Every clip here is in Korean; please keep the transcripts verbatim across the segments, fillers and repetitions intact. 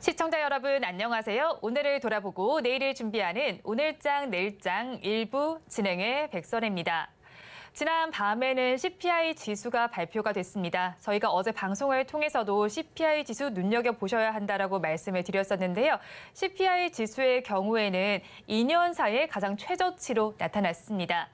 시청자 여러분 안녕하세요. 오늘을 돌아보고 내일을 준비하는 오늘장 내일장 일부 진행의 백설혜입니다. 지난 밤에는 씨피아이 지수가 발표가 됐습니다. 저희가 어제 방송을 통해서도 씨피아이 지수 눈여겨보셔야 한다라고 말씀을 드렸었는데요. 씨피아이 지수의 경우에는 이 년 사이에 가장 최저치로 나타났습니다.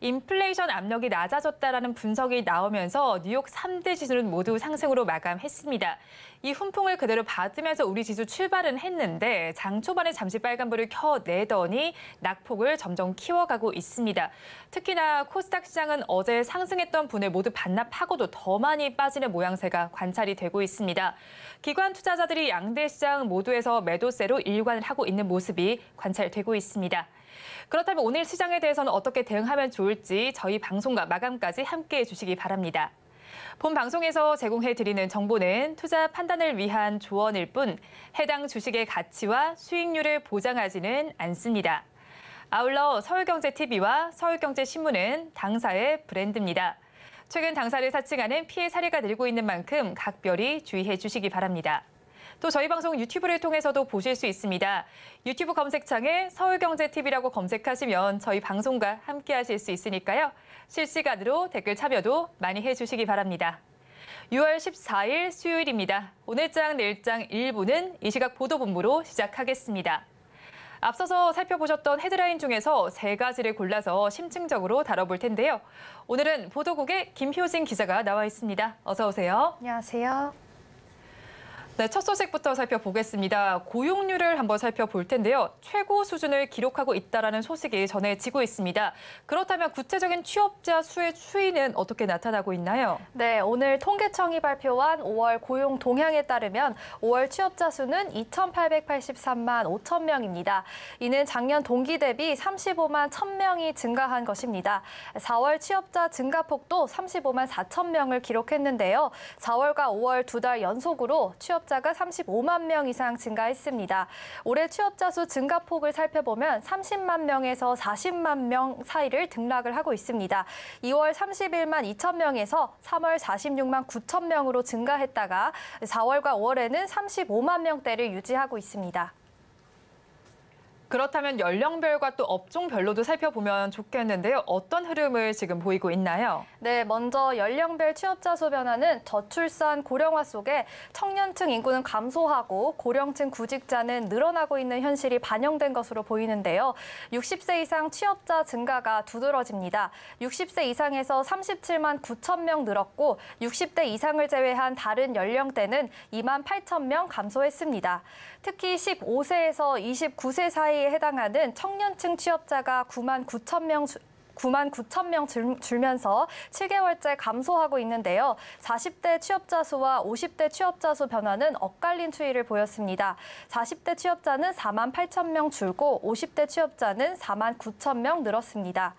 인플레이션 압력이 낮아졌다라는 분석이 나오면서 뉴욕 삼 대 지수는 모두 상승으로 마감했습니다. 이 훈풍을 그대로 받으면서 우리 지수 출발은 했는데 장 초반에 잠시 빨간불을 켜내더니 낙폭을 점점 키워가고 있습니다. 특히나 코스닥 시장은 어제 상승했던 분을 모두 반납하고도 더 많이 빠지는 모양새가 관찰이 되고 있습니다. 기관 투자자들이 양대 시장 모두에서 매도세로 일관을 하고 있는 모습이 관찰되고 있습니다. 그렇다면 오늘 시장에 대해서는 어떻게 대응하면 좋을지 저희 방송과 마감까지 함께해 주시기 바랍니다. 본 방송에서 제공해드리는 정보는 투자 판단을 위한 조언일 뿐 해당 주식의 가치와 수익률을 보장하지는 않습니다. 아울러 서울경제티비와 서울경제신문은 당사의 브랜드입니다. 최근 당사를 사칭하는 피해 사례가 늘고 있는 만큼 각별히 주의해 주시기 바랍니다. 또 저희 방송 유튜브를 통해서도 보실 수 있습니다. 유튜브 검색창에 서울경제티비라고 검색하시면 저희 방송과 함께하실 수 있으니까요. 실시간으로 댓글 참여도 많이 해주시기 바랍니다. 유월 십사일 수요일입니다. 오늘장 내일장 일부는 이 시각 보도본부로 시작하겠습니다. 앞서서 살펴보셨던 헤드라인 중에서 세 가지를 골라서 심층적으로 다뤄볼 텐데요. 오늘은 보도국의 김효진 기자가 나와 있습니다. 어서 오세요. 안녕하세요. 네, 첫 소식부터 살펴보겠습니다. 고용률을 한번 살펴볼 텐데요. 최고 수준을 기록하고 있다는 소식이 전해지고 있습니다. 그렇다면 구체적인 취업자 수의 추이는 어떻게 나타나고 있나요? 네, 오늘 통계청이 발표한 오월 고용 동향에 따르면 오월 취업자 수는 이천팔백팔십삼만 오천 명입니다. 이는 작년 동기 대비 삼십오만 천 명이 증가한 것입니다. 사월 취업자 증가폭도 삼십오만 사천 명을 기록했는데요. 사월과 오월 두 달 연속으로 취업 취업자가 삼십오만 명 이상 증가했습니다. 올해 취업자 수 증가폭을 살펴보면 삼십만 명에서 사십만 명 사이를 등락을 하고 있습니다. 이월 삼십일만 이천 명에서 삼월 사십육만 구천 명으로 증가했다가 사월과 오월에는 삼십오만 명대를 유지하고 있습니다. 그렇다면 연령별과 또 업종별로도 살펴보면 좋겠는데요. 어떤 흐름을 지금 보이고 있나요? 네, 먼저 연령별 취업자 수 변화는 저출산 고령화 속에 청년층 인구는 감소하고 고령층 구직자는 늘어나고 있는 현실이 반영된 것으로 보이는데요. 육십 세 이상 취업자 증가가 두드러집니다. 육십 세 이상에서 삼십칠만 구천 명 늘었고 육십 대 이상을 제외한 다른 연령대는 이만 팔천 명 감소했습니다. 특히 십오 세에서 이십구 세 사이 해당하는 청년층 취업자가 구만 구천 명 주... 구만 구천 명 줄, 줄면서 칠 개월째 감소하고 있는데요. 사십 대 취업자 수와 오십 대 취업자 수 변화는 엇갈린 추이를 보였습니다. 사십 대 취업자는 사만 팔천 명 줄고 오십 대 취업자는 사만 구천 명 늘었습니다.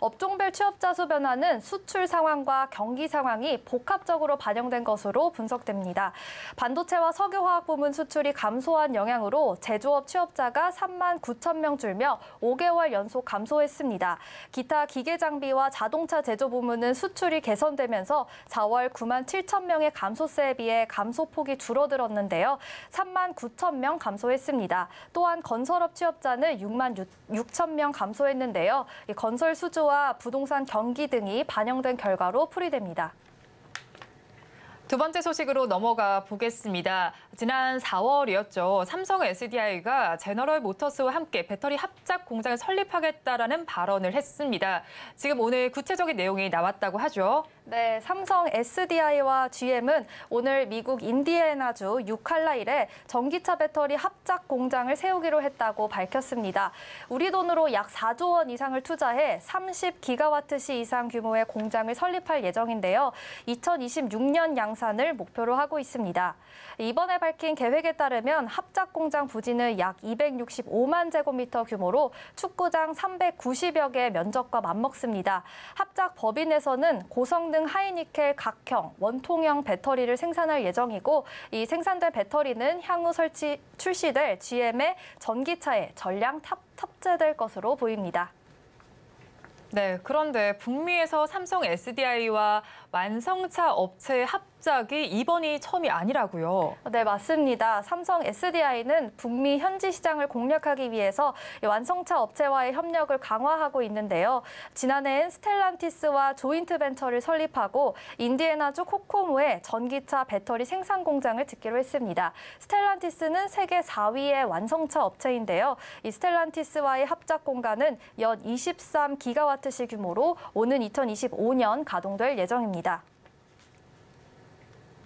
업종별 취업자 수 변화는 수출 상황과 경기 상황이 복합적으로 반영된 것으로 분석됩니다. 반도체와 석유화학 부문 수출이 감소한 영향으로 제조업 취업자가 삼만 구천 명 줄며 오 개월 연속 감소했습니다. 기타 기계장비와 자동차 제조 부문은 수출이 개선되면서 사월 구만 칠천 명의 감소세에 비해 감소폭이 줄어들었는데요. 삼만 구천 명 감소했습니다. 또한 건설업 취업자는 육만 육천 명 감소했는데요. 건설 수주 부동산 경기 등이 반영된 결과로 풀이됩니다. 두 번째 소식으로 넘어가 보겠습니다. 지난 사월이었죠. 삼성 에스디아이가 제너럴 모터스와 함께 배터리 합작 공장을 설립하겠다라는 발언을 했습니다. 지금 오늘 구체적인 내용이 나왔다고 하죠. 네, 삼성 에스디아이와 지엠은 오늘 미국 인디애나주 유칼라일에 전기차 배터리 합작 공장을 세우기로 했다고 밝혔습니다. 우리 돈으로 약 사조 원 이상을 투자해 삼십 기가와트시 이상 규모의 공장을 설립할 예정인데요. 이천이십육 년 양산을 목표로 하고 있습니다. 이번에 밝힌 계획에 따르면 합작 공장 부지는 약 이백육십오만 제곱미터 규모로 축구장 삼백구십여 개 면적과 맞먹습니다. 합작 법인에서는 고성능 하이니켈 각형, 원통형 배터리를 생산할 예정이고 이 생산된 배터리는 향후 설치, 출시될 지엠의 전기차에 전량 탑, 탑재될 것으로 보입니다. 네, 그런데 북미에서 삼성 에스디아이와 완성차 업체의 합작이 이번이 처음이 아니라고요? 네, 맞습니다. 삼성 에스디아이는 북미 현지 시장을 공략하기 위해서 완성차 업체와의 협력을 강화하고 있는데요. 지난해엔 스텔란티스와 조인트 벤처를 설립하고 인디애나주 코코모에 전기차 배터리 생산 공장을 짓기로 했습니다. 스텔란티스는 세계 사 위의 완성차 업체인데요. 이 스텔란티스와의 합작 공간은 연 이십삼 기가와트 시 규모로 오는 이천이십오 년 가동될 예정입니다.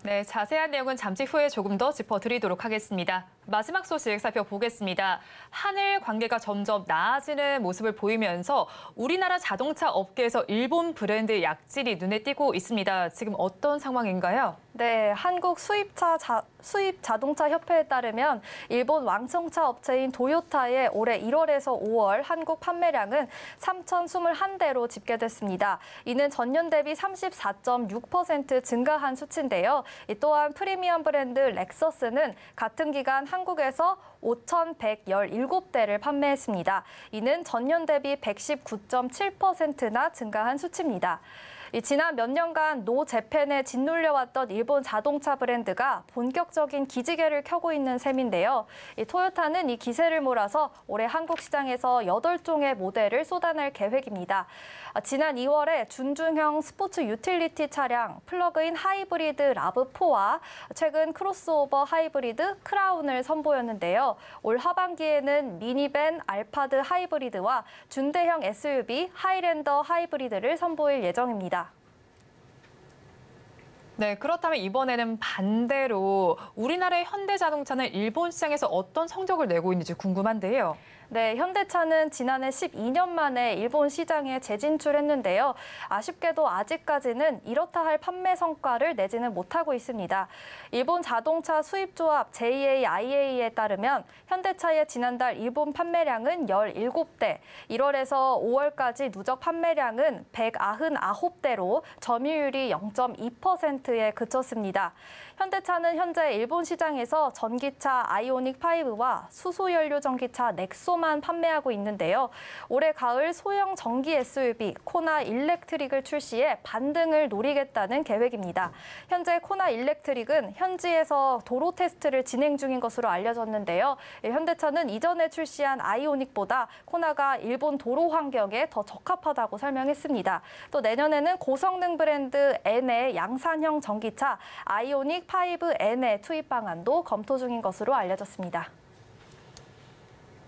네, 자세한 내용은 잠시 후에 조금 더 짚어드리도록 하겠습니다. 마지막 소식 살펴보겠습니다. 한일 관계가 점점 나아지는 모습을 보이면서 우리나라 자동차 업계에서 일본 브랜드의 약질이 눈에 띄고 있습니다. 지금 어떤 상황인가요? 네, 한국 수입차 자, 수입 자동차 협회에 따르면 일본 완성차 업체인 도요타의 올해 일월에서 오월 한국 판매량은 삼천이십일 대로 집계됐습니다. 이는 전년 대비 삼십사 점 육 퍼센트 증가한 수치인데요. 또한 프리미엄 브랜드 렉서스는 같은 기간 한국에서 오천백십칠 대를 판매했습니다. 이는 전년 대비 백십구 점 칠 퍼센트나 증가한 수치입니다. 지난 몇 년간 노재팬에 짓눌려왔던 일본 자동차 브랜드가 본격적인 기지개를 켜고 있는 셈인데요. 이 토요타는 이 기세를 몰아서 올해 한국 시장에서 여덟 종의 모델을 쏟아낼 계획입니다. 지난 이월에 준중형 스포츠 유틸리티 차량 플러그인 하이브리드 라브사와 최근 크로스오버 하이브리드 크라운을 선보였는데요. 올 하반기에는 미니밴 알파드 하이브리드와 준대형 에스유브이 하이랜더 하이브리드를 선보일 예정입니다. 네, 그렇다면 이번에는 반대로 우리나라의 현대자동차는 일본 시장에서 어떤 성적을 내고 있는지 궁금한데요. 네, 현대차는 지난해 십이 년 만에 일본 시장에 재진출했는데요. 아쉽게도 아직까지는 이렇다 할 판매 성과를 내지는 못하고 있습니다. 일본 자동차 수입조합 제이에이아이에이에 따르면 현대차의 지난달 일본 판매량은 열일곱 대, 일월에서 오월까지 누적 판매량은 백구십구 대로 점유율이 영 점 이 퍼센트에 그쳤습니다. 현대차는 현재 일본 시장에서 전기차 아이오닉 파이브와 수소연료 전기차 넥소 만 판매하고 있는데요. 올해 가을 소형 전기 에스유브이 코나 일렉트릭을 출시해 반등을 노리겠다는 계획입니다. 현재 코나 일렉트릭은 현지에서 도로 테스트를 진행 중인 것으로 알려졌는데요. 현대차는 이전에 출시한 아이오닉보다 코나가 일본 도로 환경에 더 적합하다고 설명했습니다. 또 내년에는 고성능 브랜드 N의 양산형 전기차 아이오닉 파이브 엔의 투입 방안도 검토 중인 것으로 알려졌습니다.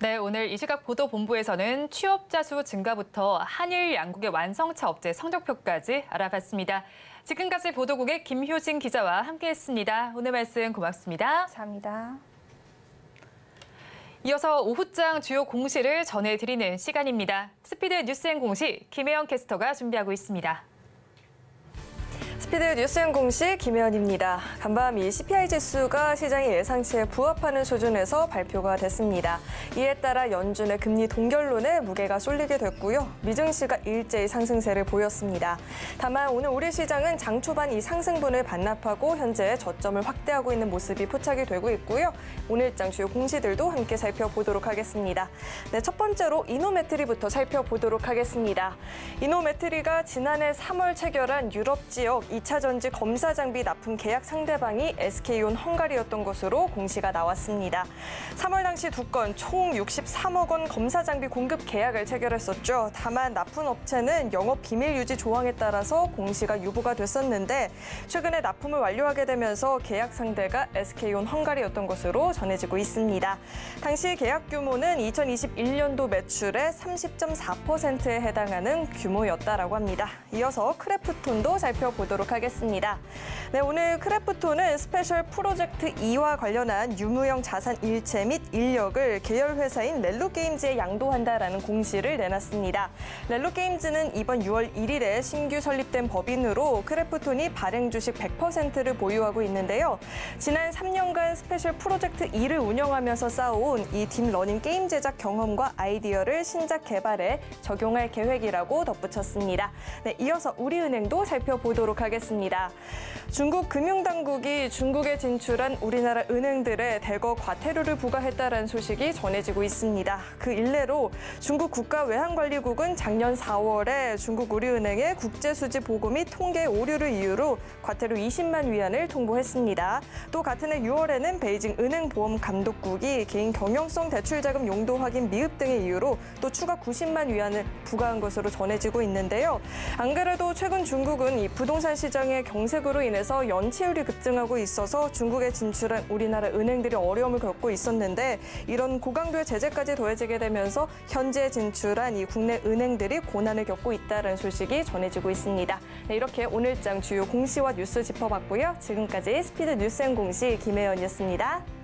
네, 오늘 이 시각 보도본부에서는 취업자 수 증가부터 한일 양국의 완성차 업체 성적표까지 알아봤습니다. 지금까지 보도국의 김효진 기자와 함께했습니다. 오늘 말씀 고맙습니다. 감사합니다. 이어서 오후장 주요 공시를 전해드리는 시간입니다. 스피드 뉴스앤 공시 김혜영 캐스터가 준비하고 있습니다. 스피드 뉴스앤 공시 김혜연입니다. 간밤 이 씨피아이 지수가 시장의 예상치에 부합하는 수준에서 발표가 됐습니다. 이에 따라 연준의 금리 동결론에 무게가 쏠리게 됐고요. 미증시가 일제히 상승세를 보였습니다. 다만 오늘 우리 시장은 장 초반 이 상승분을 반납하고 현재 저점을 확대하고 있는 모습이 포착이 되고 있고요. 오늘장 주요 공시들도 함께 살펴보도록 하겠습니다. 네, 첫 번째로 이노메트리부터 살펴보도록 하겠습니다. 이노메트리가 지난해 삼월 체결한 유럽 지역 이 이차전지 검사 장비 납품 계약 상대방이 에스케이온 헝가리였던 것으로 공시가 나왔습니다. 삼월 당시 두 건 총 육십삼억 원 검사 장비 공급 계약을 체결했었죠. 다만 납품 업체는 영업 비밀 유지 조항에 따라서 공시가 유보가 됐었는데 최근에 납품을 완료하게 되면서 계약 상대가 에스케이온 헝가리였던 것으로 전해지고 있습니다. 당시 계약 규모는 이천이십일 년도 매출의 삼십 점 사 퍼센트에 해당하는 규모였다라고 합니다. 이어서 크래프톤도 살펴보도록 하겠습니다. 네, 오늘 크래프톤은 스페셜 프로젝트 이와 관련한 유무형 자산 일체 및 인력을 계열 회사인 렐로게임즈에 양도한다라는 공시를 내놨습니다. 렐로게임즈는 이번 유월 일일에 신규 설립된 법인으로 크래프톤이 발행 주식 백 퍼센트를 보유하고 있는데요. 지난 삼 년간 스페셜 프로젝트 이를 운영하면서 쌓아온 이 딥러닝 게임 제작 경험과 아이디어를 신작 개발에 적용할 계획이라고 덧붙였습니다. 네, 이어서 우리은행도 살펴보도록 하겠습니다. 중국 금융당국이 중국에 진출한 우리나라 은행들의 대거 과태료를 부과했다라는 소식이 전해지고 있습니다. 그 일례로 중국 국가외환관리국은 작년 사월에 중국 우리은행의 국제수지 보고 및 통계 오류를 이유로 과태료 이십만 위안을 통보했습니다. 또 같은 해 유월에는 베이징 은행보험감독국이 개인 경영성 대출자금 용도 확인 미흡 등의 이유로 또 추가 구십만 위안을 부과한 것으로 전해지고 있는데요. 안 그래도 최근 중국은 이 부동산 시장의 경색으로 인해서 연체율이 급증하고 있어서 중국에 진출한 우리나라 은행들이 어려움을 겪고 있었는데 이런 고강도의 제재까지 더해지게 되면서 현재 진출한 이 국내 은행들이 고난을 겪고 있다는 소식이 전해지고 있습니다. 네, 이렇게 오늘장 주요 공시와 뉴스 짚어봤고요. 지금까지 스피드 뉴스앤공시 김혜연이었습니다.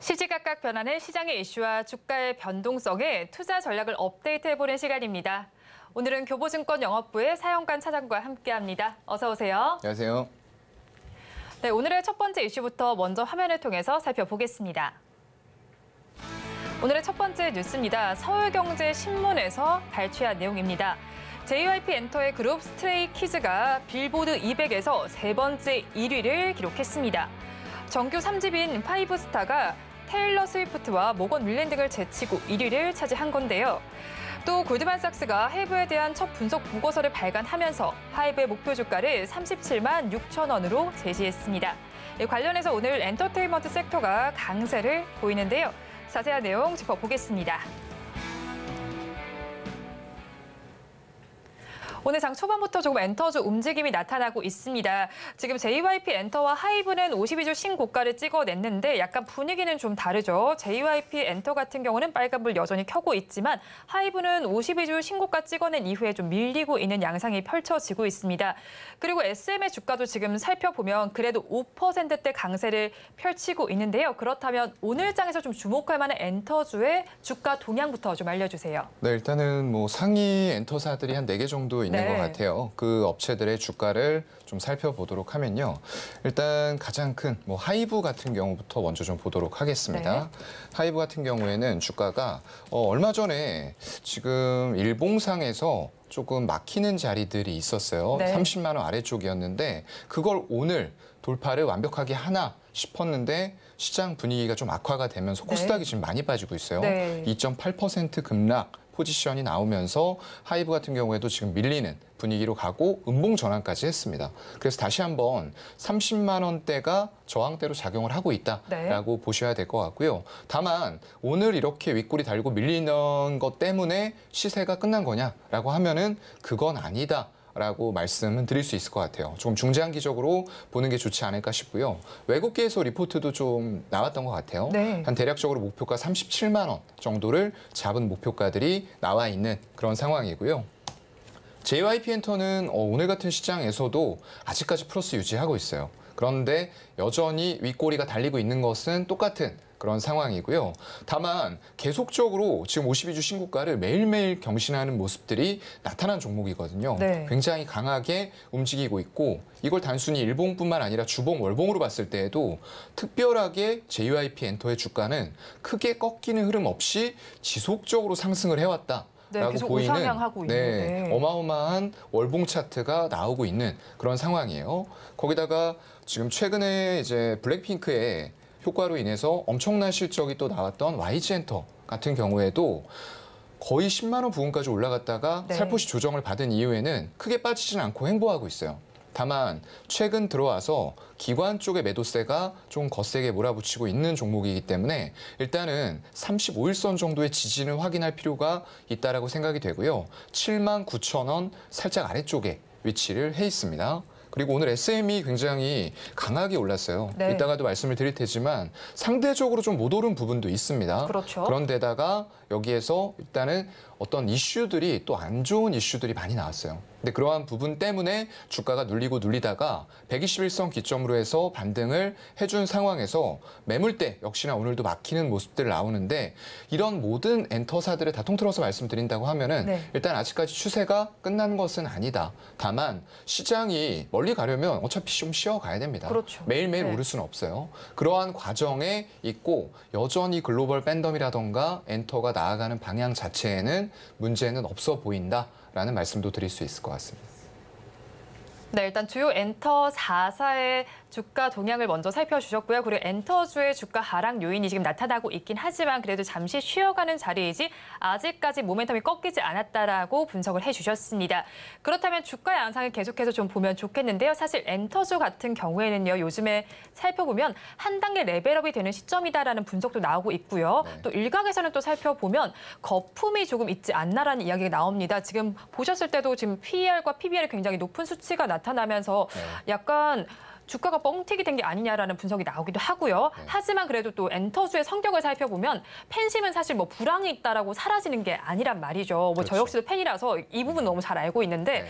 시시각각 변하는 시장의 이슈와 주가의 변동성에 투자 전략을 업데이트해보는 시간입니다. 오늘은 교보증권 영업부의 사영관 차장과 함께합니다. 어서 오세요. 안녕하세요. 네, 오늘의 첫 번째 이슈부터 먼저 화면을 통해서 살펴보겠습니다. 오늘의 첫 번째 뉴스입니다. 서울경제신문에서 발췌한 내용입니다. 제이와이피 엔터의 그룹 스트레이키즈가 빌보드 이백에서 세 번째 일 위를 기록했습니다. 정규 삼 집인 파이브스타가 테일러 스위프트와 모건 윌랜 등을 제치고 일 위를 차지한 건데요. 또 골드만삭스가 하이브에 대한 첫 분석 보고서를 발간하면서 하이브의 목표 주가를 삼십칠만 육천 원으로 제시했습니다. 관련해서 오늘 엔터테인먼트 섹터가 강세를 보이는데요. 자세한 내용 짚어보겠습니다. 오늘 장 초반부터 조금 엔터주 움직임이 나타나고 있습니다. 지금 제이와이피 엔터와 하이브는 오십이 주 신고가를 찍어냈는데 약간 분위기는 좀 다르죠. 제이와이피 엔터 같은 경우는 빨간불 여전히 켜고 있지만 하이브는 오십이 주 신고가 찍어낸 이후에 좀 밀리고 있는 양상이 펼쳐지고 있습니다. 그리고 에스엠의 주가도 지금 살펴보면 그래도 오 퍼센트대 강세를 펼치고 있는데요. 그렇다면 오늘 장에서 좀 주목할 만한 엔터주의 주가 동향부터 좀 알려주세요. 네, 일단은 뭐 상위 엔터사들이 한 네 개 정도 있는 있는 네. 것 같아요. 그 업체들의 주가를 좀 살펴보도록 하면요. 일단 가장 큰 뭐 하이브 같은 경우부터 먼저 좀 보도록 하겠습니다. 네. 하이브 같은 경우에는 주가가 어, 얼마 전에 지금 일봉상에서 조금 막히는 자리들이 있었어요. 네. 삼십만 원 아래쪽이었는데 그걸 오늘 돌파를 완벽하게 하나 싶었는데 시장 분위기가 좀 악화가 되면서 코스닥이 네. 지금 많이 빠지고 있어요. 네. 이 점 팔 퍼센트 급락 포지션이 나오면서 하이브 같은 경우에도 지금 밀리는 분위기로 가고 음봉 전환까지 했습니다. 그래서 다시 한번 삼십만 원대가 저항대로 작용을 하고 있다라고 네. 보셔야 될 것 같고요. 다만 오늘 이렇게 윗꼬리 달고 밀리는 것 때문에 시세가 끝난 거냐라고 하면은 그건 아니다. 라고 말씀은 드릴 수 있을 것 같아요. 조금 중장기적으로 보는 게 좋지 않을까 싶고요. 외국계에서 리포트도 좀 나왔던 것 같아요. 네. 한 대략적으로 목표가 삼십칠만 원 정도를 잡은 목표가들이 나와 있는 그런 상황이고요. 제이와이피 엔터는 오늘 같은 시장에서도 아직까지 플러스 유지하고 있어요. 그런데 여전히 윗꼬리가 달리고 있는 것은 똑같은 그런 상황이고요. 다만 계속적으로 지금 오십이 주 신고가를 매일매일 경신하는 모습들이 나타난 종목이거든요. 네. 굉장히 강하게 움직이고 있고 이걸 단순히 일봉뿐만 아니라 주봉, 월봉으로 봤을 때에도 특별하게 제이와이피 엔터의 주가는 크게 꺾이는 흐름 없이 지속적으로 상승을 해왔다. 네, 계속 보이는, 우상향하고 있는 네, 네. 어마어마한 월봉 차트가 나오고 있는 그런 상황이에요. 거기다가 지금 최근에 이제 블랙핑크의 효과로 인해서 엄청난 실적이 또 나왔던 와이지 엔터 같은 경우에도 거의 십만 원 부근까지 올라갔다가 네. 살포시 조정을 받은 이후에는 크게 빠지진 않고 횡보하고 있어요. 다만 최근 들어와서 기관 쪽의 매도세가 좀 거세게 몰아붙이고 있는 종목이기 때문에 일단은 삼십오 일선 정도의 지지는 확인할 필요가 있다라고 생각이 되고요. 칠만 구천 원 살짝 아래쪽에 위치를 해 있습니다. 그리고 오늘 에스엠이 굉장히 강하게 올랐어요. 네. 이따가도 말씀을 드릴 테지만 상대적으로 좀 못 오른 부분도 있습니다. 그렇죠. 그런데다가 여기에서 일단은 어떤 이슈들이 또 안 좋은 이슈들이 많이 나왔어요. 근데 그러한 부분 때문에 주가가 눌리고 눌리다가 백이십일선 기점으로 해서 반등을 해준 상황에서 매물대 역시나 오늘도 막히는 모습들 나오는데 이런 모든 엔터사들을 다 통틀어서 말씀드린다고 하면은 네. 일단 아직까지 추세가 끝난 것은 아니다. 다만 시장이 멀리 가려면 어차피 좀 쉬어가야 됩니다. 그렇죠. 매일매일 네. 오를 수는 없어요. 그러한 과정에 있고 여전히 글로벌 팬덤이라던가 엔터가 나아가는 방향 자체에는 문제는 없어 보인다라는 말씀도 드릴 수 있을 것 같습니다. 네, 일단 주요 엔터 사 사의 주가 동향을 먼저 살펴주셨고요. 그리고 엔터주의 주가 하락 요인이 지금 나타나고 있긴 하지만 그래도 잠시 쉬어가는 자리이지 아직까지 모멘텀이 꺾이지 않았다라고 분석을 해주셨습니다. 그렇다면 주가 양상을 계속해서 좀 보면 좋겠는데요. 사실 엔터주 같은 경우에는요. 요즘에 살펴보면 한 단계 레벨업이 되는 시점이다라는 분석도 나오고 있고요. 네. 또 일각에서는 또 살펴보면 거품이 조금 있지 않나라는 이야기가 나옵니다. 지금 보셨을 때도 지금 피이알과 피비알이 굉장히 높은 수치가 나타납니다. 나타나면서 약간 주가가 뻥튀기 된 게 아니냐라는 분석이 나오기도 하고요. 네. 하지만 그래도 또 엔터주의 성격을 살펴보면 팬심은 사실 뭐 불황이 있다라고 사라지는 게 아니란 말이죠. 뭐 그렇죠. 저 역시도 팬이라서 이 부분 너무 잘 알고 있는데 네.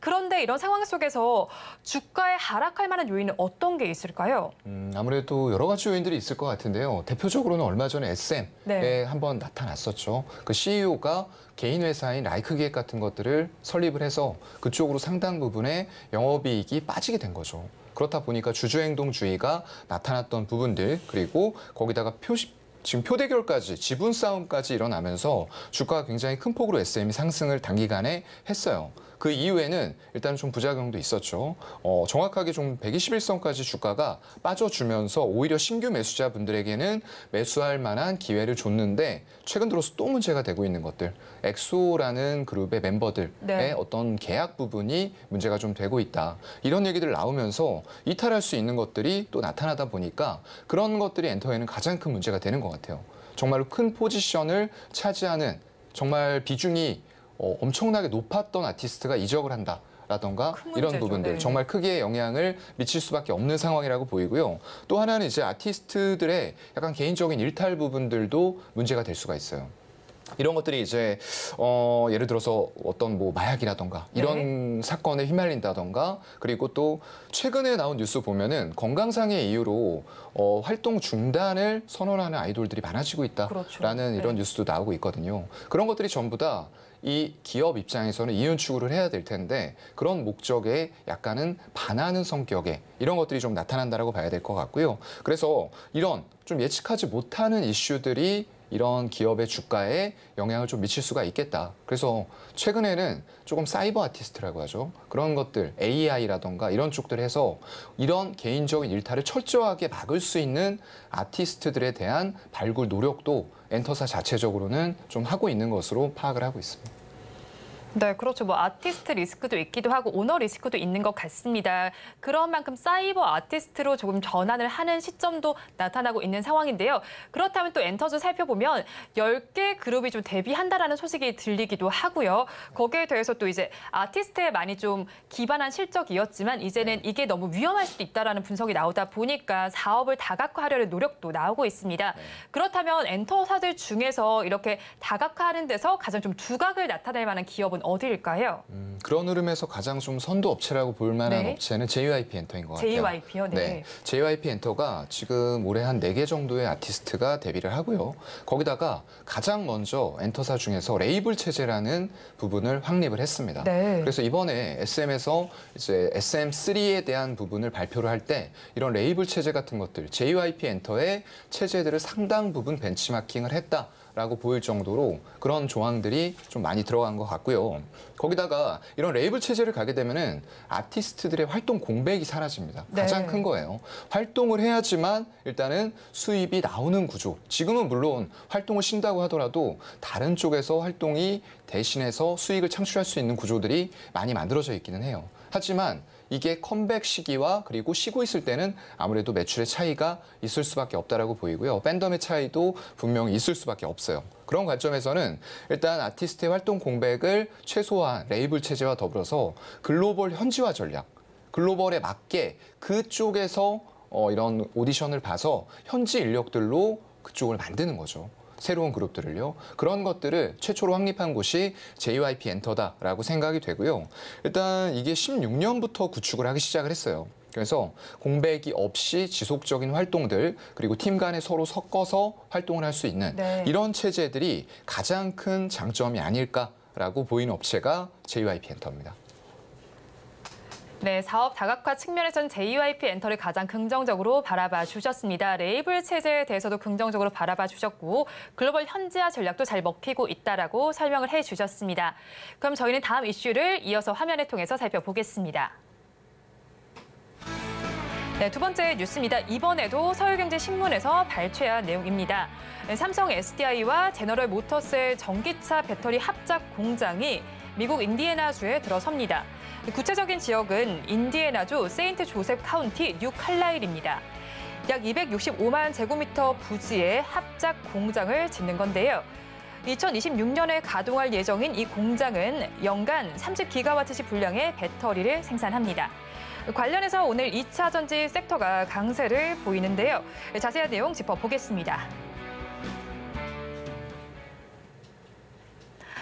그런데 이런 상황 속에서 주가에 하락할 만한 요인은 어떤 게 있을까요? 음, 아무래도 여러 가지 요인들이 있을 것 같은데요. 대표적으로는 얼마 전에 에스엠에 네. 한번 나타났었죠. 그 씨이오가 개인 회사인 라이크 기획 같은 것들을 설립을 해서 그쪽으로 상당 부분의 영업이익이 빠지게 된 거죠. 그렇다 보니까 주주행동주의가 나타났던 부분들 그리고 거기다가 표시, 지금 표대결까지 지분 싸움까지 일어나면서 주가가 굉장히 큰 폭으로 에스엠이 상승을 단기간에 했어요. 그 이후에는 일단 좀 부작용도 있었죠. 어, 정확하게 좀 백이십일선까지 주가가 빠져주면서 오히려 신규 매수자분들에게는 매수할 만한 기회를 줬는데 최근 들어서 또 문제가 되고 있는 것들. 엑소라는 그룹의 멤버들의 네. 어떤 계약 부분이 문제가 좀 되고 있다. 이런 얘기들 나오면서 이탈할 수 있는 것들이 또 나타나다 보니까 그런 것들이 엔터에는 가장 큰 문제가 되는 것 같아요. 정말로 큰 포지션을 차지하는 정말 비중이 어, 엄청나게 높았던 아티스트가 이적을 한다라던가 이런 부분들 네. 정말 크게 영향을 미칠 수밖에 없는 상황이라고 보이고요. 또 하나는 이제 아티스트들의 약간 개인적인 일탈 부분들도 문제가 될 수가 있어요. 이런 것들이 이제 어, 예를 들어서 어떤 뭐 마약이라던가 이런 네. 사건에 휘말린다던가 그리고 또 최근에 나온 뉴스 보면은 건강상의 이유로 어, 활동 중단을 선언하는 아이돌들이 많아지고 있다라는 그렇죠. 이런 네. 뉴스도 나오고 있거든요. 그런 것들이 전부 다 이 기업 입장에서는 이윤 추구를 해야 될 텐데 그런 목적에 약간은 반하는 성격에 이런 것들이 좀 나타난다라고 봐야 될 것 같고요. 그래서 이런 좀 예측하지 못하는 이슈들이 이런 기업의 주가에 영향을 좀 미칠 수가 있겠다. 그래서 최근에는 조금 사이버 아티스트라고 하죠. 그런 것들, 에이아이라던가 이런 쪽들 해서 이런 개인적인 일탈을 철저하게 막을 수 있는 아티스트들에 대한 발굴 노력도 엔터사 자체적으로는 좀 하고 있는 것으로 파악을 하고 있습니다. 네, 그렇죠. 뭐 아티스트 리스크도 있기도 하고 오너 리스크도 있는 것 같습니다. 그런 만큼 사이버 아티스트로 조금 전환을 하는 시점도 나타나고 있는 상황인데요. 그렇다면 또 엔터즈 살펴보면 열 개 그룹이 좀 데뷔한다라는 소식이 들리기도 하고요. 거기에 대해서 또 이제 아티스트에 많이 좀 기반한 실적이었지만 이제는 이게 너무 위험할 수도 있다라는 분석이 나오다 보니까 사업을 다각화하려는 노력도 나오고 있습니다. 그렇다면 엔터사들 중에서 이렇게 다각화하는 데서 가장 좀 두각을 나타낼 만한 기업은 어디일까요? 음, 그런 흐름에서 가장 좀 선두 업체라고 볼 만한 네. 업체는 제이와이피 엔터인 것 같아요. 제이와이피요? 네. 네. 제이와이피 엔터가 지금 올해 한 네 개 정도의 아티스트가 데뷔를 하고요. 거기다가 가장 먼저 엔터사 중에서 레이블 체제라는 부분을 확립을 했습니다. 네. 그래서 이번에 에스엠에서 이제 에스엠쓰리에 대한 부분을 발표를 할 때 이런 레이블 체제 같은 것들, 제이와이피 엔터의 체제들을 상당 부분 벤치마킹을 했다. 라고 보일 정도로 그런 조항들이 좀 많이 들어간 것 같고요. 거기다가 이런 레이블 체제를 가게 되면은 아티스트들의 활동 공백이 사라집니다. 네. 가장 큰 거예요. 활동을 해야지만 일단은 수입이 나오는 구조. 지금은 물론 활동을 쉰다고 하더라도 다른 쪽에서 활동이 대신해서 수익을 창출할 수 있는 구조들이 많이 만들어져 있기는 해요. 하지만 이게 컴백 시기와 그리고 쉬고 있을 때는 아무래도 매출의 차이가 있을 수밖에 없다라고 보이고요. 팬덤의 차이도 분명히 있을 수밖에 없어요. 그런 관점에서는 일단 아티스트의 활동 공백을 최소화한 레이블 체제와 더불어서 글로벌 현지화 전략, 글로벌에 맞게 그쪽에서 어, 이런 오디션을 봐서 현지 인력들로 그쪽을 만드는 거죠. 새로운 그룹들을요. 그런 것들을 최초로 확립한 곳이 제이와이피 엔터다라고 생각이 되고요. 일단 이게 십육 년부터 구축을 하기 시작을 했어요. 그래서 공백이 없이 지속적인 활동들 그리고 팀 간에 서로 섞어서 활동을 할 수 있는 네. 이런 체제들이 가장 큰 장점이 아닐까라고 보이는 업체가 제이와이피 엔터입니다. 네, 사업 다각화 측면에서는 제이와이피 엔터를 가장 긍정적으로 바라봐 주셨습니다. 레이블 체제에 대해서도 긍정적으로 바라봐 주셨고 글로벌 현지화 전략도 잘 먹히고 있다라고 설명을 해 주셨습니다. 그럼 저희는 다음 이슈를 이어서 화면을 통해서 살펴보겠습니다. 네, 두 번째 뉴스입니다. 이번에도 서울경제신문에서 발췌한 내용입니다. 삼성 에스디아이와 제너럴 모터스의 전기차 배터리 합작 공장이 미국 인디애나주에 들어섭니다. 구체적인 지역은 인디애나주 세인트 조셉 카운티 뉴 칼라일입니다. 약 이백육십오만 제곱미터 부지에 합작 공장을 짓는 건데요. 이천이십육 년에 가동할 예정인 이 공장은 연간 삼십 기가와트시 분량의 배터리를 생산합니다. 관련해서 오늘 이 차 전지 섹터가 강세를 보이는데요. 자세한 내용 짚어보겠습니다.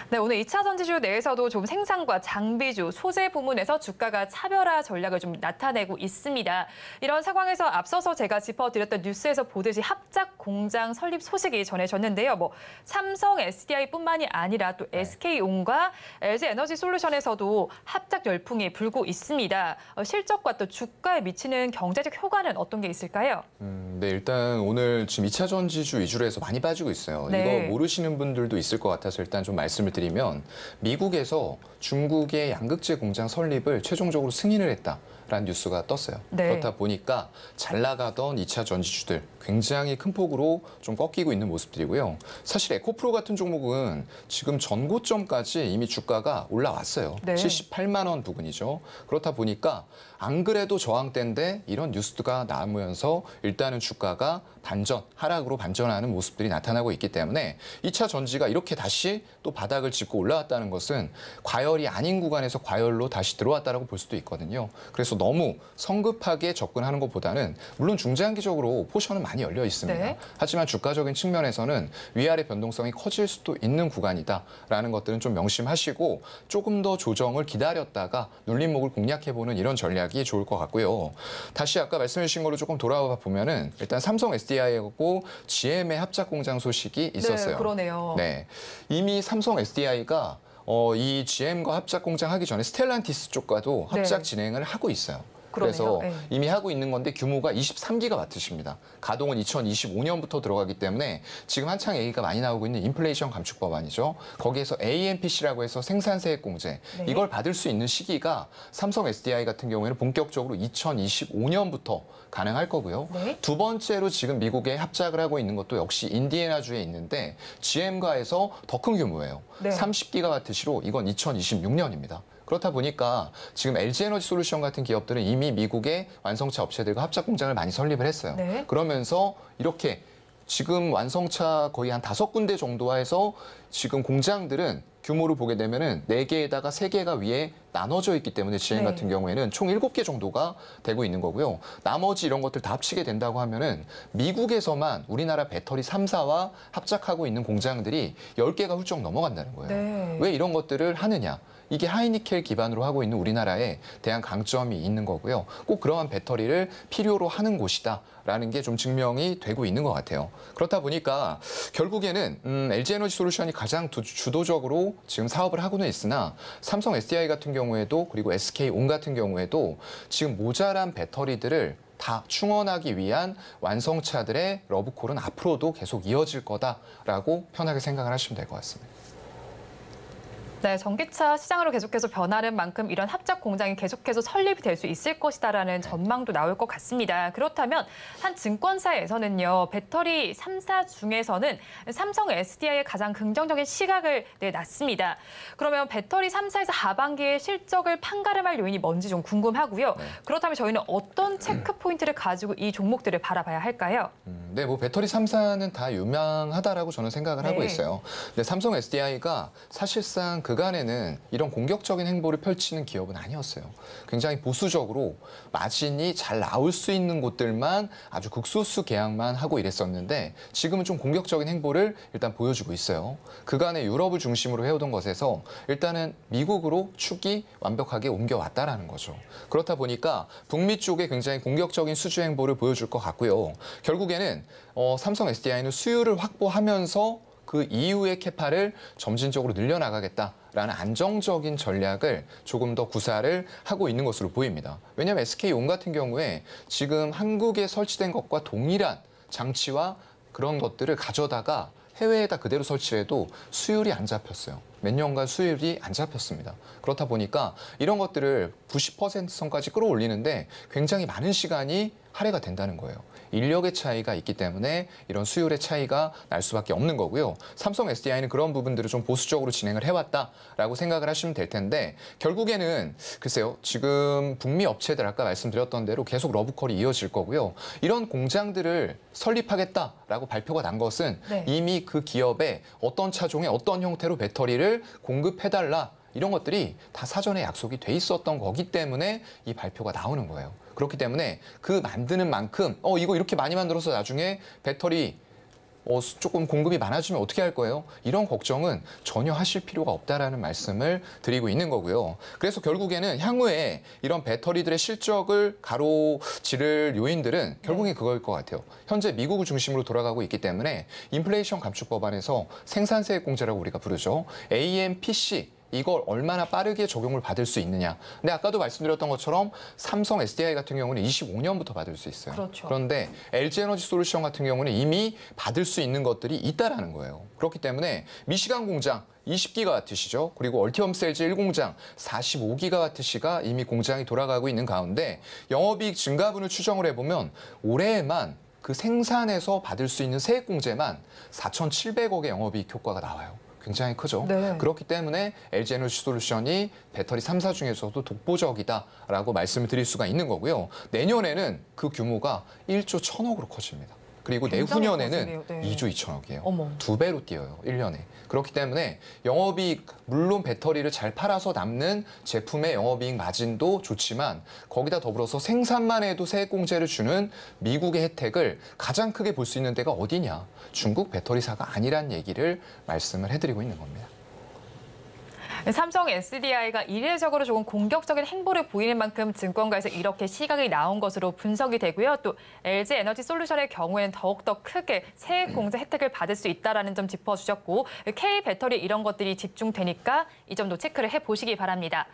네, 오늘 이 차 전지주 내에서도 좀 생산과 장비주, 소재 부문에서 주가가 차별화 전략을 좀 나타내고 있습니다. 이런 상황에서 앞서서 제가 짚어드렸던 뉴스에서 보듯이 합작 공장 설립 소식이 전해졌는데요. 뭐 삼성 에스디아이뿐만이 아니라 또 에스케이온과 엘지에너지솔루션에서도 합작 열풍이 불고 있습니다. 실적과 또 주가에 미치는 경제적 효과는 어떤 게 있을까요? 음, 네, 일단 오늘 지금 이 차 전지주 위주로 해서 많이 빠지고 있어요. 네. 이거 모르시는 분들도 있을 것 같아서 일단 좀 말씀을 드릴게요. 면 미국에서 중국의 양극재 공장 설립을 최종적으로 승인을 했다라는 뉴스가 떴어요. 네. 그렇다 보니까 잘 나가던 이 차 전지주들 굉장히 큰 폭으로 좀 꺾이고 있는 모습들이고요. 사실 에코프로 같은 종목은 지금 전고점까지 이미 주가가 올라왔어요. 네. 칠십팔만 원 부근이죠. 그렇다 보니까 안 그래도 저항대인데 이런 뉴스가 나오면서 일단은 주가가 반전, 하락으로 반전하는 모습들이 나타나고 있기 때문에 이 차 전지가 이렇게 다시 또 바닥을 짚고 올라왔다는 것은 과열이 아닌 구간에서 과열로 다시 들어왔다고 볼 수도 있거든요. 그래서 그래서 너무 성급하게 접근하는 것보다는 물론 중장기적으로 포션은 많이 열려 있습니다. 네. 하지만 주가적인 측면에서는 위아래 변동성이 커질 수도 있는 구간이다라는 것들은 좀 명심하시고 조금 더 조정을 기다렸다가 눌림목을 공략해보는 이런 전략이 좋을 것 같고요. 다시 아까 말씀해 주신 걸로 조금 돌아와 보면은 일단 삼성 에스디아이하고 지엠의 합작 공장 소식이 있었어요. 네, 그러네요. 네, 이미 삼성 에스디아이가 어, 이 지엠과 합작 공장 하기 전에 스텔란티스 쪽과도 합작 네. 진행을 하고 있어요. 그래서 그러네요. 이미 하고 있는 건데 규모가 이십삼 기가와트입니다. 가동은 이천이십오 년부터 들어가기 때문에 지금 한창 얘기가 많이 나오고 있는 인플레이션 감축 법안이죠. 거기에서 에이엠피씨라고 해서 생산세액 공제 네. 이걸 받을 수 있는 시기가 삼성 에스디아이 같은 경우에는 본격적으로 이천이십오 년부터 가능할 거고요. 네. 두 번째로 지금 미국에 합작을 하고 있는 것도 역시 인디애나주에 있는데 지엠과에서 더 큰 규모예요. 네. 삼십 기가와트시로 이건 이천이십육 년입니다. 그렇다 보니까 지금 엘지에너지 솔루션 같은 기업들은 이미 미국의 완성차 업체들과 합작 공장을 많이 설립을 했어요. 네. 그러면서 이렇게 지금 완성차 거의 한 다섯 군데 정도에서 지금 공장들은 규모를 보게 되면은 네 개에다가 세 개가 위에 나눠져 있기 때문에 지엠 네. 같은 경우에는 총 일곱 개 정도가 되고 있는 거고요. 나머지 이런 것들 다 합치게 된다고 하면은 미국에서만 우리나라 배터리 삼 사와 합작하고 있는 공장들이 열 개가 훌쩍 넘어간다는 거예요. 네. 왜 이런 것들을 하느냐. 이게 하이니켈 기반으로 하고 있는 우리나라에 대한 강점이 있는 거고요. 꼭 그러한 배터리를 필요로 하는 곳이다라는 게 좀 증명이 되고 있는 것 같아요. 그렇다 보니까 결국에는 음, 엘지에너지 솔루션이 가장 두, 주도적으로 지금 사업을 하고는 있으나 삼성 에스디아이 같은 경우에도 그리고 에스케이온 같은 경우에도 지금 모자란 배터리들을 다 충원하기 위한 완성차들의 러브콜은 앞으로도 계속 이어질 거다라고 편하게 생각을 하시면 될 것 같습니다. 네, 전기차 시장으로 계속해서 변하는 만큼 이런 합작 공장이 계속해서 설립이 될 수 있을 것이다라는 전망도 나올 것 같습니다. 그렇다면 한 증권사에서는요, 배터리 삼 사 중에서는 삼성 에스디아이의 가장 긍정적인 시각을 내놨습니다. 그러면 배터리 삼 사에서 하반기에 실적을 판가름할 요인이 뭔지 좀 궁금하고요. 네. 그렇다면 저희는 어떤 체크 포인트를 가지고 이 종목들을 바라봐야 할까요? 음, 네, 뭐 배터리 삼 사는 다 유명하다라고 저는 생각을 네. 하고 있어요. 근데 삼성 에스디아이가 사실상 그 그간에는 이런 공격적인 행보를 펼치는 기업은 아니었어요. 굉장히 보수적으로 마진이 잘 나올 수 있는 곳들만 아주 극소수 계약만 하고 이랬었는데 지금은 좀 공격적인 행보를 일단 보여주고 있어요. 그간에 유럽을 중심으로 해오던 것에서 일단은 미국으로 축이 완벽하게 옮겨왔다라는 거죠. 그렇다 보니까 북미 쪽에 굉장히 공격적인 수주 행보를 보여줄 것 같고요. 결국에는 어, 삼성 에스디아이는 수요를 확보하면서 그 이후의 캐파를 점진적으로 늘려나가겠다라는 안정적인 전략을 조금 더 구사를 하고 있는 것으로 보입니다. 왜냐하면 에스케이온 같은 경우에 지금 한국에 설치된 것과 동일한 장치와 그런 것들을 가져다가 해외에다 그대로 설치해도 수율이 안 잡혔어요. 몇 년간 수율이 안 잡혔습니다. 그렇다 보니까 이런 것들을 구십 퍼센트선까지 끌어올리는데 굉장히 많은 시간이 할애가 된다는 거예요. 인력의 차이가 있기 때문에 이런 수율의 차이가 날 수밖에 없는 거고요. 삼성 에스디아이는 그런 부분들을 좀 보수적으로 진행을 해왔다라고 생각을 하시면 될 텐데 결국에는 글쎄요. 지금 북미 업체들 아까 말씀드렸던 대로 계속 러브콜이 이어질 거고요. 이런 공장들을 설립하겠다라고 발표가 난 것은 네. 이미 그 기업에 어떤 차종에 어떤 형태로 배터리를 공급해달라 이런 것들이 다 사전에 약속이 돼 있었던 거기 때문에 이 발표가 나오는 거예요. 그렇기 때문에 그 만드는 만큼 어 이거 이렇게 많이 만들어서 나중에 배터리 어, 조금 공급이 많아지면 어떻게 할 거예요? 이런 걱정은 전혀 하실 필요가 없다라는 말씀을 드리고 있는 거고요. 그래서 결국에는 향후에 이런 배터리들의 실적을 가로지를 요인들은 결국엔 그거일 것 같아요. 현재 미국을 중심으로 돌아가고 있기 때문에 인플레이션 감축 법안에서 생산세액 공제라고 우리가 부르죠. 에이엠피씨. 이걸 얼마나 빠르게 적용을 받을 수 있느냐. 근데 아까도 말씀드렸던 것처럼 삼성 에스디아이 같은 경우는 이십오 년부터 받을 수 있어요. 그렇죠. 그런데 엘지에너지 솔루션 같은 경우는 이미 받을 수 있는 것들이 있다라는 거예요. 그렇기 때문에 미시간 공장 이십 기가와트시죠. 그리고 얼티엄 셀즈 일 공장 사십오 기가와트시가 이미 공장이 돌아가고 있는 가운데 영업이익 증가분을 추정을 해보면 올해에만 그 생산에서 받을 수 있는 세액 공제만 사천칠백억의 영업이익 효과가 나와요. 굉장히 크죠. 네. 그렇기 때문에 엘지에너지 솔루션이 배터리 삼 사 중에서도 독보적이다라고 말씀을 드릴 수가 있는 거고요. 내년에는 그 규모가 일조 천억으로 커집니다. 그리고 내후년에는 네. 이조 이천억이에요. 어머. 두 배로 뛰어요, 일 년에. 그렇기 때문에 영업이익, 물론 배터리를 잘 팔아서 남는 제품의 영업이익 마진도 좋지만 거기다 더불어서 생산만 해도 세액공제를 주는 미국의 혜택을 가장 크게 볼 수 있는 데가 어디냐. 중국 배터리사가 아니란 얘기를 말씀을 해드리고 있는 겁니다. 삼성 에스디아이가 이례적으로 조금 공격적인 행보를 보이는 만큼 증권가에서 이렇게 시각이 나온 것으로 분석이 되고요. 또 엘지 에너지 솔루션의 경우에는 더욱더 크게 세액공제 혜택을 받을 수 있다는 점 짚어주셨고 K배터리 이런 것들이 집중되니까 이 점도 체크를 해보시기 바랍니다.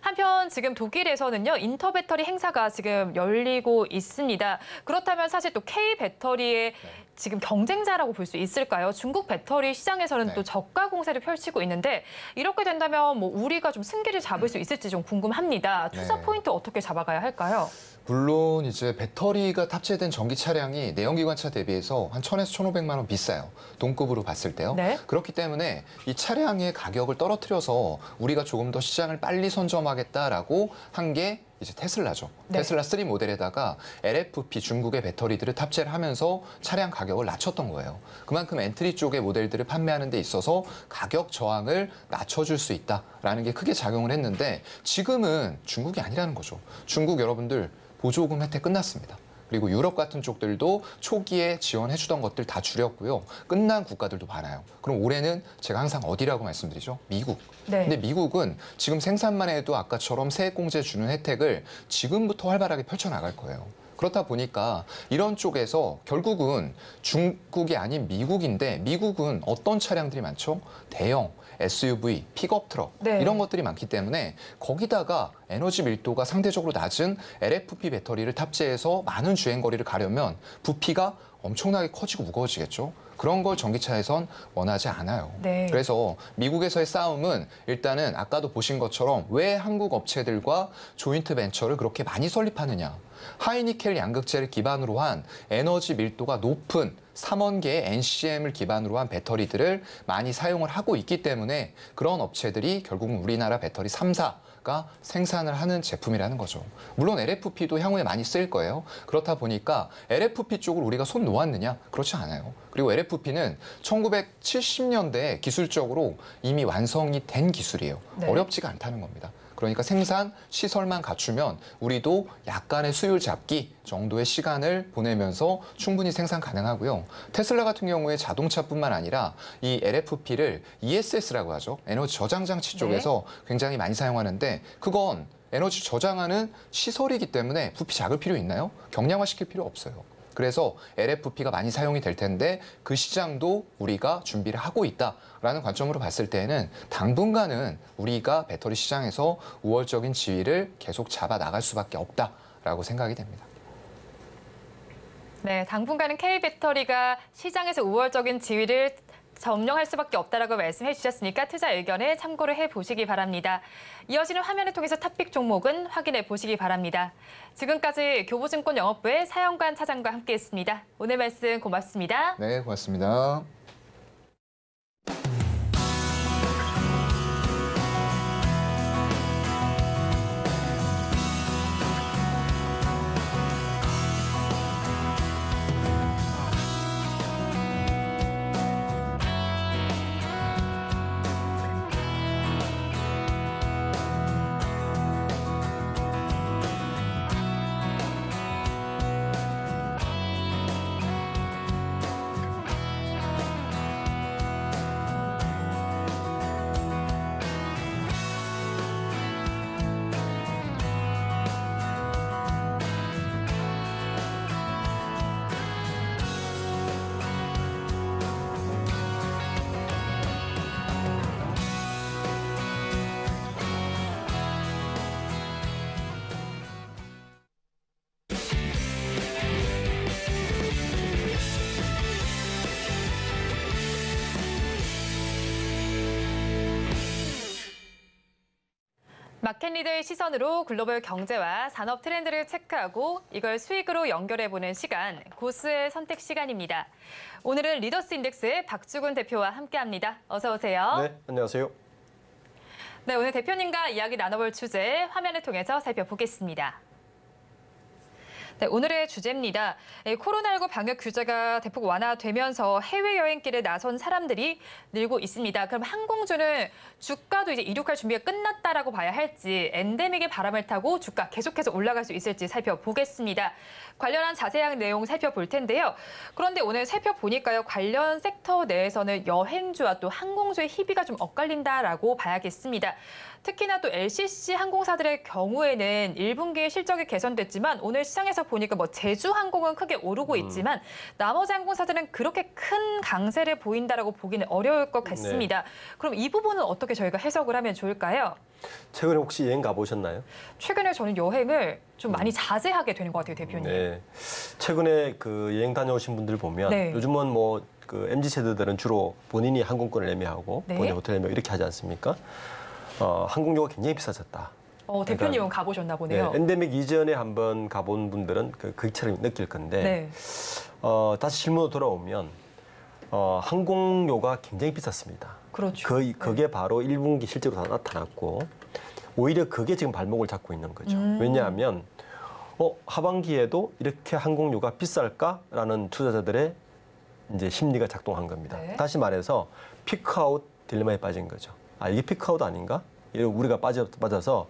한편 지금 독일에서는요, 인터배터리 행사가 지금 열리고 있습니다. 그렇다면 사실 또 K배터리의 네. 지금 경쟁자라고 볼 수 있을까요? 중국 배터리 시장에서는 네. 또 저가 공세를 펼치고 있는데 이렇게 된다면 뭐 우리가 좀 승기를 잡을 수 있을지 좀 궁금합니다. 투자 네. 포인트 어떻게 잡아가야 할까요? 물론 이제 배터리가 탑재된 전기 차량이 내연기관차 대비해서 한 천에서 천오백만 원 비싸요. 동급으로 봤을 때요. 네. 그렇기 때문에 이 차량의 가격을 떨어뜨려서 우리가 조금 더 시장을 빨리 선점하겠다라고 한 게 이제 테슬라죠. 네. 테슬라 쓰리 모델에다가 엘에프피 중국의 배터리들을 탑재를 하면서 차량 가격을 낮췄던 거예요. 그만큼 엔트리 쪽의 모델들을 판매하는 데 있어서 가격 저항을 낮춰줄 수 있다라는 게 크게 작용을 했는데 지금은 중국이 아니라는 거죠. 중국 여러분들 보조금 혜택 끝났습니다. 그리고 유럽 같은 쪽들도 초기에 지원해주던 것들 다 줄였고요. 끝난 국가들도 많아요. 그럼 올해는 제가 항상 어디라고 말씀드리죠? 미국. 네. 근데 미국은 지금 생산만 해도 아까처럼 세액공제 주는 혜택을 지금부터 활발하게 펼쳐나갈 거예요. 그렇다 보니까 이런 쪽에서 결국은 중국이 아닌 미국인데 미국은 어떤 차량들이 많죠? 대형, 에스유브이, 픽업 트럭 네. 이런 것들이 많기 때문에 거기다가 에너지 밀도가 상대적으로 낮은 엘에프피 배터리를 탑재해서 많은 주행 거리를 가려면 부피가 엄청나게 커지고 무거워지겠죠. 그런 걸 전기차에선 원하지 않아요. 네. 그래서 미국에서의 싸움은 일단은 아까도 보신 것처럼 왜 한국 업체들과 조인트 벤처를 그렇게 많이 설립하느냐. 하이니켈 양극재를 기반으로 한 에너지 밀도가 높은 삼원계의 엔씨엠을 기반으로 한 배터리들을 많이 사용을 하고 있기 때문에 그런 업체들이 결국은 우리나라 배터리 삼사가 생산을 하는 제품이라는 거죠. 물론 엘에프피도 향후에 많이 쓰일 거예요. 그렇다 보니까 엘에프피 쪽을 우리가 손 놓았느냐? 그렇지 않아요. 그리고 엘에프피는 천구백칠십년대에 기술적으로 이미 완성이 된 기술이에요. 네. 어렵지가 않다는 겁니다. 그러니까 생산, 시설만 갖추면 우리도 약간의 수율 잡기 정도의 시간을 보내면서 충분히 생산 가능하고요. 테슬라 같은 경우에 자동차뿐만 아니라 이 엘에프피를 이에스에스라고 하죠. 에너지 저장 장치 쪽에서 네. 굉장히 많이 사용하는데 그건 에너지 저장하는 시설이기 때문에 부피 작을 필요 있나요? 경량화시킬 필요 없어요. 그래서 엘에프피가 많이 사용이 될 텐데 그 시장도 우리가 준비를 하고 있다라는 관점으로 봤을 때는 당분간은 우리가 배터리 시장에서 우월적인 지위를 계속 잡아 나갈 수밖에 없다라고 생각이 됩니다. 네, 당분간은 K배터리가 시장에서 우월적인 지위를 점령할 수밖에 없다라고 말씀해 주셨으니까 투자 의견에 참고를 해보시기 바랍니다. 이어지는 화면을 통해서 탑픽 종목은 확인해 보시기 바랍니다. 지금까지 교보증권 영업부의 사영관 차장과 함께했습니다. 오늘 말씀 고맙습니다. 네, 고맙습니다. 마켓리더의 시선으로 글로벌 경제와 산업 트렌드를 체크하고 이걸 수익으로 연결해보는 시간, 고수의 선택 시간입니다. 오늘은 리더스 인덱스의 박주근 대표와 함께합니다. 어서 오세요. 네, 안녕하세요. 네, 오늘 대표님과 이야기 나눠볼 주제, 화면을 통해서 살펴보겠습니다. 네, 오늘의 주제입니다. 코로나십구 방역 규제가 대폭 완화되면서 해외여행길에 나선 사람들이 늘고 있습니다. 그럼 항공주는 주가도 이제 이륙할 준비가 끝났다라고 봐야 할지, 엔데믹의 바람을 타고 주가 계속해서 올라갈 수 있을지 살펴보겠습니다. 관련한 자세한 내용 살펴볼 텐데요. 그런데 오늘 살펴보니까요, 관련 섹터 내에서는 여행주와 또 항공주의 희비가 좀 엇갈린다라고 봐야겠습니다. 특히나 또 엘씨씨 항공사들의 경우에는 일 분기에 실적이 개선됐지만 오늘 시장에서 보니까 뭐 제주항공은 크게 오르고 있지만 나머지 항공사들은 그렇게 큰 강세를 보인다라고 보기는 어려울 것 같습니다. 네. 그럼 이 부분은 어떻게 저희가 해석을 하면 좋을까요? 최근에 혹시 여행 가보셨나요? 최근에 저는 여행을 좀 많이 자제하게 되는 것 같아요, 대표님. 네. 최근에 그 여행 다녀오신 분들 보면 네. 요즘은 뭐 그 엠지 세대들은 주로 본인이 항공권을 예매하고 네. 본인 호텔 예매 이렇게 하지 않습니까? 어, 항공료가 굉장히 비싸졌다. 어, 대표님은 그러니까, 가보셨나 보네요. 네, 엔데믹 이전에 한번 가본 분들은 그, 그처럼 느낄 건데 네. 어, 다시 실무로 돌아오면 어, 항공료가 굉장히 비쌌습니다. 그렇죠. 그, 그게 네. 바로 일 분기 실제로 다 나타났고 오히려 그게 지금 발목을 잡고 있는 거죠. 음. 왜냐하면 어, 하반기에도 이렇게 항공료가 비쌀까라는 투자자들의 이제 심리가 작동한 겁니다. 네. 다시 말해서 피크아웃 딜레마에 빠진 거죠. 아, 이게 피크아웃 아닌가? 우리가 빠져, 빠져서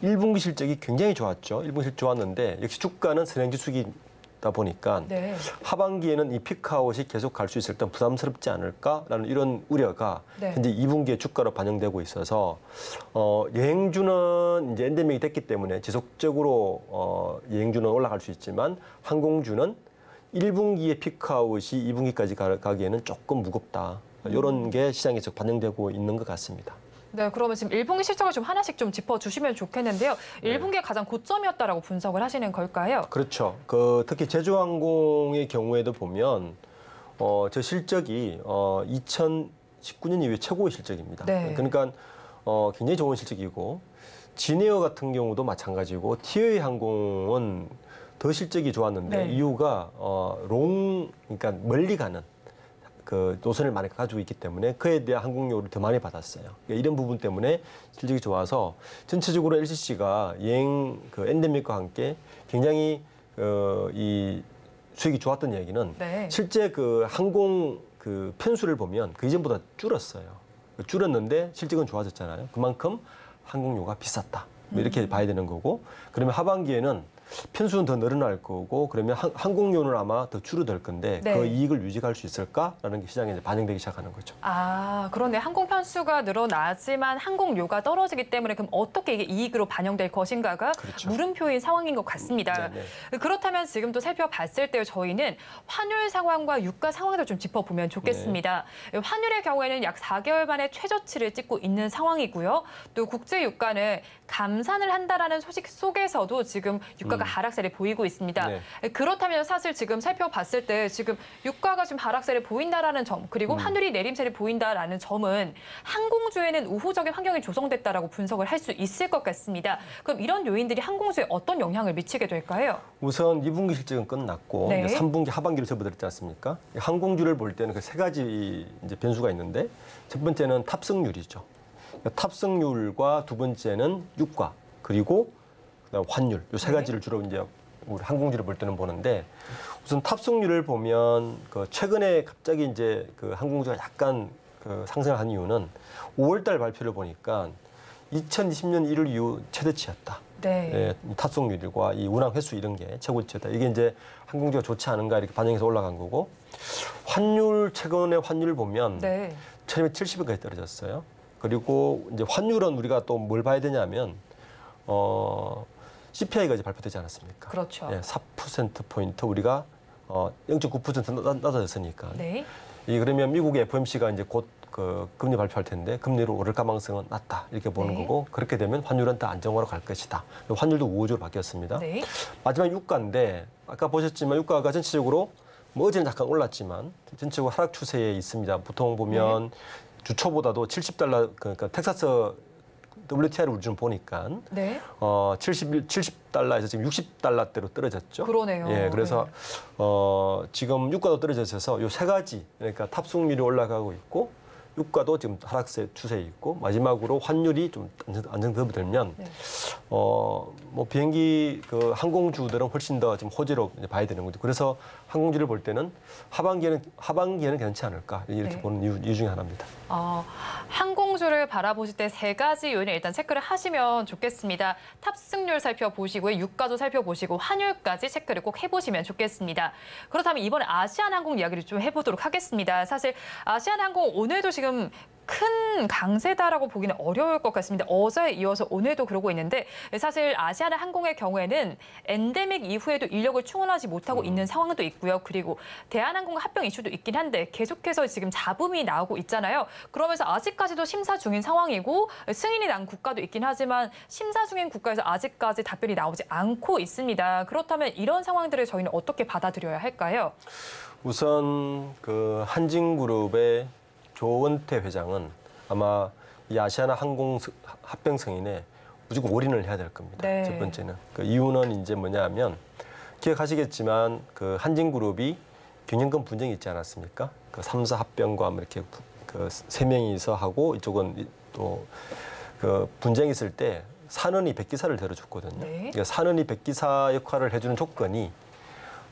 일 분기 실적이 굉장히 좋았죠. 일 분기 실적 좋았는데 역시 주가는 선행지수기다 보니까 네. 하반기에는 이 피크아웃이 계속 갈 수 있을 때 부담스럽지 않을까라는 이런 우려가 네. 현재 이 분기에 주가로 반영되고 있어서 어, 여행주는 이제 엔데믹이 됐기 때문에 지속적으로 어, 여행주는 올라갈 수 있지만 항공주는 일 분기의 피크아웃이 이 분기까지 가기에는 조금 무겁다. 이런 게 시장에서 반영되고 있는 것 같습니다. 네, 그러면 지금 일 분기 실적을 좀 하나씩 좀 짚어주시면 좋겠는데요. 일 분기에 가장 고점이었다라고 분석을 하시는 걸까요? 그렇죠. 그 특히 제주항공의 경우에도 보면 어, 저 실적이 어, 이천십구 년 이후에 최고의 실적입니다. 네. 그러니까 어, 굉장히 좋은 실적이고 진에어 같은 경우도 마찬가지고 티웨이 항공은 더 실적이 좋았는데 네. 이유가 어, 롱, 그러니까 멀리 가는 그 노선을 많이 가지고 있기 때문에 그에 대한 항공료를 더 많이 받았어요. 그러니까 이런 부분 때문에 실적이 좋아서 전체적으로 엘씨씨가 여행 그 엔데믹과 함께 굉장히 어, 이 수익이 좋았던 얘기는 네. 실제 그 항공 그 편수를 보면 그 이전보다 줄었어요. 줄었는데 실적은 좋아졌잖아요. 그만큼 항공료가 비쌌다. 이렇게 음. 봐야 되는 거고 그러면 하반기에는 편수는 더 늘어날 거고 그러면 항, 항공료는 아마 더 줄어들 건데 네. 그 이익을 유지할 수 있을까라는 게 시장에 반영되기 시작하는 거죠. 아, 그런데 항공 편수가 늘어나지만 항공료가 떨어지기 때문에 그럼 어떻게 이게 이익으로 반영될 것인가가 그렇죠. 물음표인 상황인 것 같습니다. 네, 네. 그렇다면 지금 또 살펴봤을 때 저희는 환율 상황과 유가 상황을 좀 짚어보면 좋겠습니다. 네. 환율의 경우에는 약 사 개월 만에 최저치를 찍고 있는 상황이고요. 또 국제 유가는 감산을 한다라는 소식 속에서도 지금 유가 유가가 하락세를 보이고 있습니다. 네. 그렇다면 사실 지금 살펴봤을 때 지금 유가가 지금 하락세를 보인다라는 점 그리고 음. 환율이 내림세를 보인다라는 점은 항공주에는 우호적인 환경이 조성됐다라고 분석을 할 수 있을 것 같습니다. 그럼 이런 요인들이 항공주에 어떤 영향을 미치게 될까요? 우선 이 분기 실적은 끝났고 네. 이제 삼 분기 하반기로 접어들었지 않습니까? 항공주를 볼 때는 그 세 가지 이제 변수가 있는데 첫 번째는 탑승률이죠. 탑승률과 두 번째는 유가 그리고 환율, 이 세 가지를 주로 이제 우리 항공주를 볼 때는 보는데 우선 탑승률을 보면 그 최근에 갑자기 이제 그 항공주가 약간 그 상승을 한 이유는 오월 달 발표를 보니까 이천이십 년 일월 이후 최대치였다. 네. 예, 탑승률과 이 운항 횟수 이런 게 최고치였다. 이게 이제 항공주가 좋지 않은가 이렇게 반영해서 올라간 거고 환율 최근에 환율 보면 네. 천이백칠십 원까지 떨어졌어요. 그리고 이제 환율은 우리가 또 뭘 봐야 되냐면 어. 씨피아이가 이제 발표되지 않았습니까? 그렇죠. 예, 사 퍼센트 포인트 우리가 어, 영 점 구 퍼센트 낮아졌으니까. 네. 이 그러면 미국의 에프오엠씨가 이제 곧 그 금리 발표할 텐데 금리로 오를 가능성은 낮다 이렇게 보는 네. 거고 그렇게 되면 환율은 더 안정화로 갈 것이다. 환율도 우호적으로 바뀌었습니다. 네. 마지막 유가인데 아까 보셨지만 유가가 전체적으로 뭐 어제는 잠깐 올랐지만 전체적으로 하락 추세에 있습니다. 보통 보면 네. 주초보다도 칠십 달러 그러니까 텍사스 더블유티아이를 우리 좀 보니까 네. 어, 칠십 달러에서 지금 육십 달러대로 떨어졌죠. 그러네요. 예, 그래서 네. 어, 지금 유가도 떨어져서 이 세 가지 그러니까 탑승률이 올라가고 있고 유가도 지금 하락세 추세에 있고, 마지막으로 환율이 좀 안정되면, 네. 어, 뭐 비행기 그 항공주들은 훨씬 더 지금 호재로 이제 봐야 되는 거죠. 그래서 항공주를 볼 때는 하반기에는, 하반기에는 괜찮지 않을까, 이렇게 네. 보는 이유, 이유 중에 하나입니다. 어, 항공주를 바라보실 때 세 가지 요인을 일단 체크를 하시면 좋겠습니다. 탑승률 살펴보시고, 유가도 살펴보시고, 환율까지 체크를 꼭 해보시면 좋겠습니다. 그렇다면 이번에 아시아나항공 이야기를 좀 해보도록 하겠습니다. 사실 아시아나항공 오늘도 지금 큰 강세다라고 보기는 어려울 것 같습니다. 어제에 이어서 오늘도 그러고 있는데 사실 아시아나항공의 경우에는 엔데믹 이후에도 인력을 충원하지 못하고 음. 있는 상황도 있고요. 그리고 대한항공 합병 이슈도 있긴 한데 계속해서 지금 잡음이 나오고 있잖아요. 그러면서 아직까지도 심사 중인 상황이고 승인이 난 국가도 있긴 하지만 심사 중인 국가에서 아직까지 답변이 나오지 않고 있습니다. 그렇다면 이런 상황들을 저희는 어떻게 받아들여야 할까요? 우선 그 한진그룹의 조원태 회장은 아마 이 아시아나 항공 합병 승인에 무조건 올인을 해야 될 겁니다. 네. 첫 번째는. 그 이유는 이제 뭐냐 하면 기억하시겠지만 그 한진그룹이 경영권 분쟁이 있지 않았습니까? 그 삼 사 합병과 이렇게 그 세 명이서 하고 이쪽은 또 그 분쟁이 있을 때 산은이 백기사를 데려줬거든요. 네. 그러니까 산은이 백기사 역할을 해주는 조건이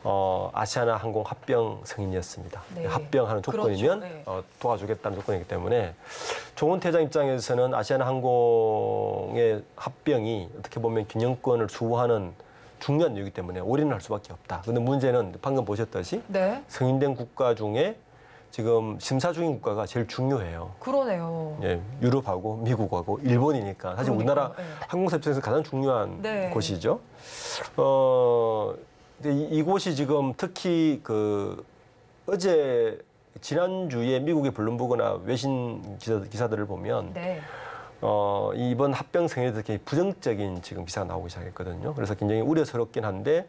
어, 아시아나 항공 합병 승인이었습니다. 네. 합병하는 조건이면 그렇죠. 네. 어, 도와주겠다는 조건이기 때문에 조원태 회장 입장에서는 아시아나 항공의 합병이 어떻게 보면 경영권을 주호하는 중요한 이유이기 때문에 올인을 할 수밖에 없다. 근데 문제는 방금 보셨듯이 네. 승인된 국가 중에 지금 심사 중인 국가가 제일 중요해요. 그러네요. 예, 유럽하고 미국하고 일본이니까 사실 그러니까요. 우리나라 네. 항공사 입장에서 가장 중요한 네. 곳이죠. 어. 이곳이 지금 특히 그 어제 지난주에 미국의 블룸버그나 외신 기사, 기사들을 보면 네. 어, 이번 합병 승인에 대해 부정적인 지금 기사가 나오기 시작했거든요. 그래서 굉장히 우려스럽긴 한데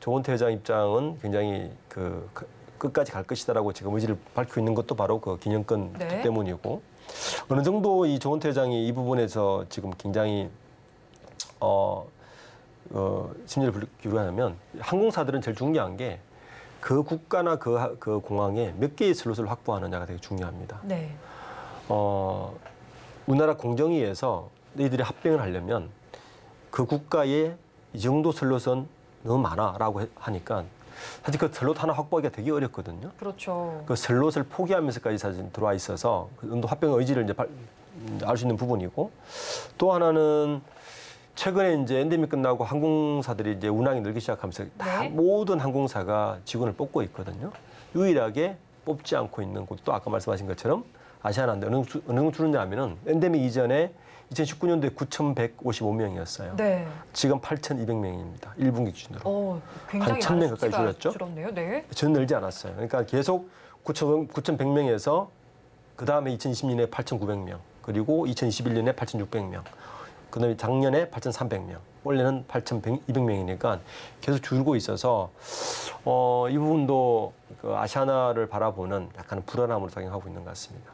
조원태 회장 입장은 굉장히 그 끝까지 갈 것이다라고 지금 의지를 밝히고 있는 것도 바로 그 경영권 네. 때문이고 어느 정도 이 조원태 회장이 이 부분에서 지금 굉장히 어. 어, 심리를 기울여하면 항공사들은 제일 중요한 게 그 국가나 그, 그 공항에 몇 개의 슬롯을 확보하느냐가 되게 중요합니다. 네. 어, 우리나라 공정위에서 너희들이 합병을 하려면 그 국가에 이 정도 슬롯은 너무 많아라고 하니까 사실 그 슬롯 하나 확보하기가 되게 어렵거든요. 그렇죠. 그 슬롯을 포기하면서까지 사실 들어와 있어서 그 합병의 의지를 이제 알 수 있는 부분이고 또 하나는 최근에 이제 엔데믹 끝나고 항공사들이 이제 운항이 늘기 시작하면서 다 네. 모든 항공사가 직원을 뽑고 있거든요. 유일하게 뽑지 않고 있는 곳도 아까 말씀하신 것처럼 아시아나인데 어느 정도 줄었냐 하면은 엔데믹 이전에 이천십구 년도에 구천백오십오 명이었어요. 네. 지금 팔천이백 명입니다. 일 분기 기준으로. 어, 한 천 명 가까이 줄였죠. 줄었네요. 네. 전 늘지 않았어요. 그러니까 계속 구천백 명에서 그 다음에 이천이십 년에 팔천구백 명 그리고 이천이십일 년에 팔천육백 명. 그다음에 작년에 팔천삼백 명, 원래는 팔천이백 명이니까 계속 줄고 있어서 어, 이 부분도 그 아시아나를 바라보는 약간 불안함으로 작용하고 있는 것 같습니다.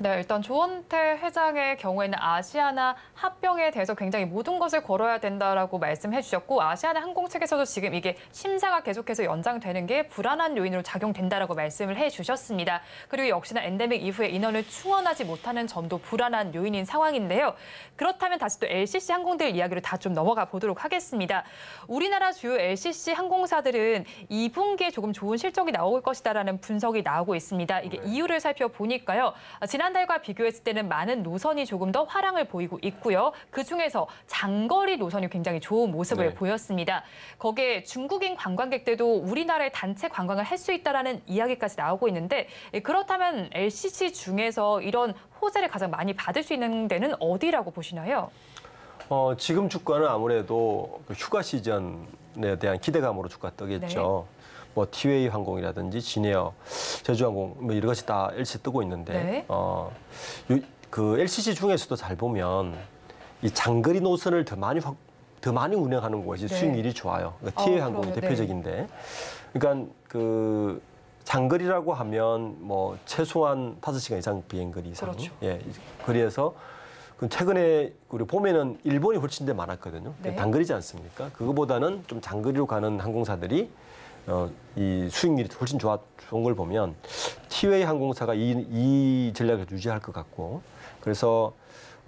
네, 일단 조원태 회장의 경우에는 아시아나 합병에 대해서 굉장히 모든 것을 걸어야 된다라고 말씀해 주셨고 아시아나 항공 측에서도 지금 이게 심사가 계속해서 연장되는 게 불안한 요인으로 작용된다라고 말씀을 해 주셨습니다. 그리고 역시나 엔데믹 이후에 인원을 충원하지 못하는 점도 불안한 요인인 상황인데요. 그렇다면 다시 또 엘씨씨 항공들 이야기를 다 좀 넘어가 보도록 하겠습니다. 우리나라 주요 엘씨씨 항공사들은 이 분기에 조금 좋은 실적이 나올 것이다라는 분석이 나오고 있습니다. 이게 네. 이유를 살펴보니까요. 지난 지난달과 비교했을 때는 많은 노선이 조금 더 화랑을 보이고 있고요. 그중에서 장거리 노선이 굉장히 좋은 모습을 네. 보였습니다. 거기에 중국인 관광객들도 우리나라의 단체 관광을 할 수 있다는 이야기까지 나오고 있는데 그렇다면 엘씨씨 중에서 이런 호재를 가장 많이 받을 수 있는 데는 어디라고 보시나요? 어, 지금 주가는 아무래도 휴가 시즌에 대한 기대감으로 주가 뜨겠죠. 네. 뭐 티웨이 항공이라든지 진에어, 제주항공 뭐 이런 것이 다 엘씨씨 뜨고 있는데 네. 어, 그 엘씨씨 중에서도 잘 보면 이 장거리 노선을 더 많이 확, 더 많이 운영하는 곳이 네. 수익률이 좋아요. 그러니까 어, 티웨이 항공이 그러면, 대표적인데, 네. 그러니까 그 장거리라고 하면 뭐 최소한 다섯 시간 이상 비행거리 이상, 그렇죠. 예, 그래서 최근에 우리 봄에는 일본이 훨씬 더 많았거든요. 네. 단거리지 않습니까? 그거보다는 좀 장거리로 가는 항공사들이 어, 이 수익률이 훨씬 좋아, 좋은 걸 보면 티웨이 항공사가 이, 이 전략을 유지할 것 같고, 그래서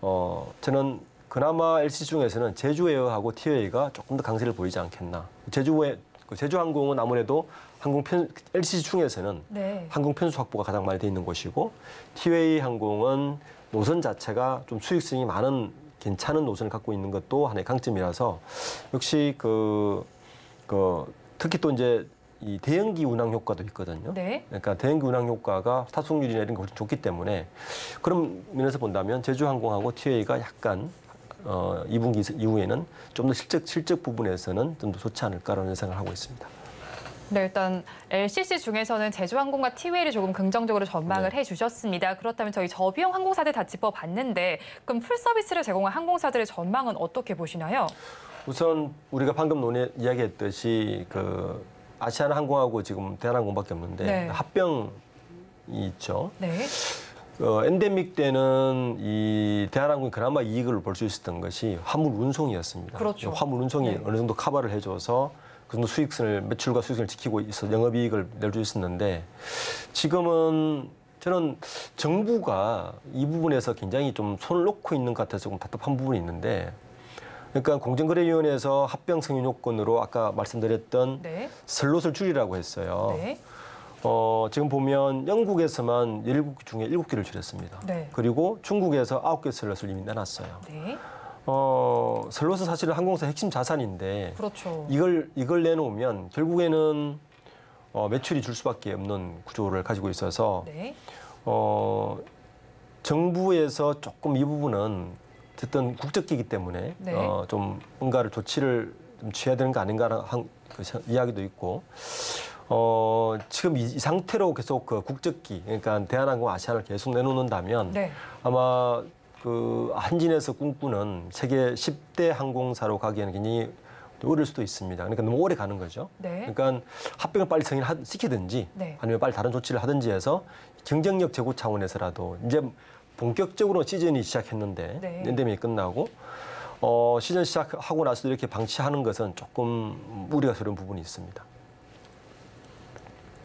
어, 저는 그나마 엘씨씨 중에서는 제주에어하고 티웨이가 조금 더 강세를 보이지 않겠나. 제주에, 제주항공은 아무래도 항공 편, 엘씨씨 중에서는 네. 항공 편수 확보가 가장 많이 돼 있는 곳이고, 티웨이 항공은 노선 자체가 좀 수익성이 많은 괜찮은 노선을 갖고 있는 것도 하나의 강점이라서 역시 그, 그 특히 또 이제 이 대형기 운항 효과도 있거든요. 네. 그러니까 대형기 운항 효과가 탑승률이나 이런 게 훨씬 좋기 때문에 그런 면에서 본다면 제주항공하고 티웨이가 약간 어, 이 분기 이후에는 좀 더 실적, 실적 부분에서는 좀 더 좋지 않을까라는 생각을 하고 있습니다. 네, 일단 엘씨씨 중에서는 제주항공과 티웨이를 조금 긍정적으로 전망을 네. 해주셨습니다. 그렇다면 저희 저비용 항공사들 다 짚어봤는데 그럼 풀 서비스를 제공한 항공사들의 전망은 어떻게 보시나요? 우선 우리가 방금 논의 이야기했듯이 그 아시아나항공하고 지금 대한항공밖에 없는데 네. 합병이 있죠. 네. 어, 엔데믹 때는 이 대한항공이 그나마 이익을 볼 수 있었던 것이 화물 운송이었습니다. 그렇죠. 화물 운송이 네. 어느 정도 커버를 해줘서 그 정도 수익성을, 매출과 수익성을 지키고 있어 영업이익을 낼 수 있었는데, 지금은 저는 정부가 이 부분에서 굉장히 좀 손을 놓고 있는 것 같아서 조금 답답한 부분이 있는데, 그러니까 공정거래위원회에서 합병 승인 요건으로 아까 말씀드렸던 네. 슬롯을 줄이라고 했어요. 네. 어, 지금 보면 영국에서만 열일곱 개 중에 일곱 개를 줄였습니다. 네. 그리고 중국에서 아홉 개 슬롯을 이미 내놨어요. 네. 어, 슬롯은 사실은 항공사 핵심 자산인데 그렇죠. 이걸, 이걸 내놓으면 결국에는 어, 매출이 줄 수밖에 없는 구조를 가지고 있어서 네. 어, 정부에서 조금 이 부분은 어쨌든 국적기이기 때문에 네. 어, 좀 뭔가를 조치를 좀 취해야 되는 거 아닌가라는 그 이야기도 있고, 어, 지금 이, 이 상태로 계속 그 국적기, 그러니까 대한항공 아시아를 계속 내놓는다면 네. 아마 그 한진에서 꿈꾸는 세계 십 대 항공사로 가기에는 굉장히 어려울 수도 있습니다. 그러니까 너무 오래 가는 거죠. 네. 그러니까 합병을 빨리 승인시키든지 네. 아니면 빨리 다른 조치를 하든지 해서 경쟁력 제고 차원에서라도 이제 본격적으로 시즌이 시작했는데 네. 엔데믹이 끝나고 어, 시즌 시작하고 나서도 이렇게 방치하는 것은 조금 우려스러운 부분이 있습니다.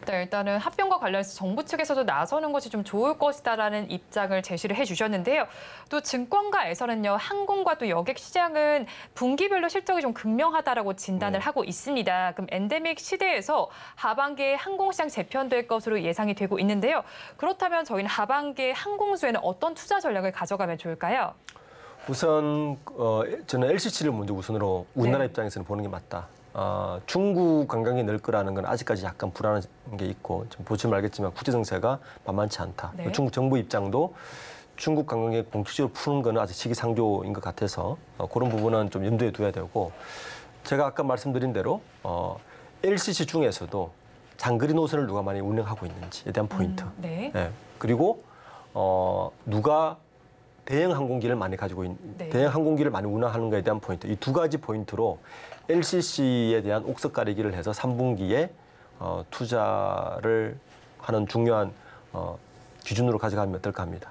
네, 일단은 합병과 관련해서 정부 측에서도 나서는 것이 좀 좋을 것이다라는 입장을 제시를 해주셨는데요. 또 증권가에서는요, 항공과 또 여객 시장은 분기별로 실적이 좀 극명하다라고 진단을 네. 하고 있습니다. 그럼 엔데믹 시대에서 하반기에 항공시장 재편될 것으로 예상이 되고 있는데요. 그렇다면 저희는 하반기에 항공주에는 어떤 투자 전략을 가져가면 좋을까요? 우선 어, 저는 엘씨씨를 먼저 우선으로 우리나라 네. 입장에서는 보는 게 맞다. 어, 중국 관광이 늘 거라는 건 아직까지 약간 불안한 게 있고, 보시면 알겠지만 국제 정세가 만만치 않다. 네. 중국 정부 입장도 중국 관광객 공식적으로 푸는 건 아직 시기상조인 것 같아서 어, 그런 부분은 좀 염두에 둬야 되고, 제가 아까 말씀드린 대로 어, 엘씨씨 중에서도 장거리 노선을 누가 많이 운영하고 있는지에 대한 포인트. 음, 네. 예. 그리고 어, 누가 대형 항공기를 많이 가지고 있는 네. 대형 항공기를 많이 운항하는가에 대한 포인트. 이 두 가지 포인트로 엘씨씨에 대한 옥석 가리기를 해서 삼 분기에 어, 투자를 하는 중요한 어, 기준으로 가져가면 어떨까 합니다.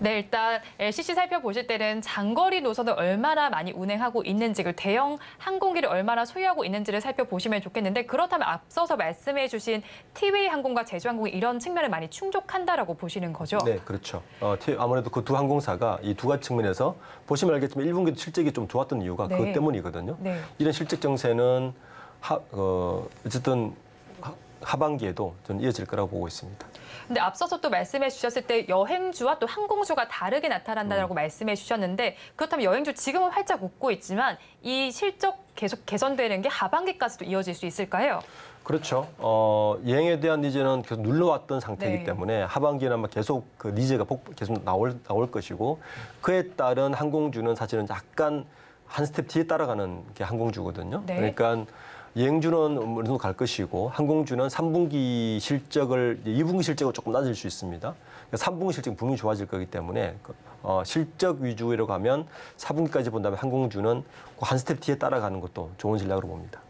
네, 일단 엘씨씨 살펴보실 때는 장거리 노선을 얼마나 많이 운행하고 있는지, 그 대형 항공기를 얼마나 소유하고 있는지를 살펴보시면 좋겠는데, 그렇다면 앞서서 말씀해 주신 티웨이 항공과 제주항공이 이런 측면을 많이 충족한다라고 보시는 거죠? 네, 그렇죠. 어, 아무래도 그 두 항공사가 이 두 가지 측면에서 보시면 알겠지만 일 분기도 실적이 좀 좋았던 이유가 네. 그것 때문이거든요. 네. 이런 실적 정세는 하, 어, 어쨌든 하, 하반기에도 저는 이어질 거라고 보고 있습니다. 근데 앞서서 또 말씀해 주셨을 때 여행주와 또 항공주가 다르게 나타난다라고 음. 말씀해 주셨는데, 그렇다면 여행주 지금은 활짝 웃고 있지만 이 실적 계속 개선되는 게 하반기까지도 이어질 수 있을까요? 그렇죠. 어, 여행에 대한 니즈는 계속 눌러왔던 상태이기 네. 때문에 하반기에는 아마 계속 그 니즈가 복, 계속 나올, 나올 것이고, 그에 따른 항공주는 사실은 약간 한 스텝 뒤에 따라가는 게 항공주거든요. 네. 그러니까 여행주는 어느 정도 갈 것이고, 항공주는 삼 분기 실적을, 이 분기 실적을 조금 낮을 수 있습니다. 삼 분기 실적은 분명히 좋아질 거기 때문에 어, 실적 위주로 가면 사 분기까지 본다면 항공주는 한 스텝 뒤에 따라가는 것도 좋은 전략으로 봅니다.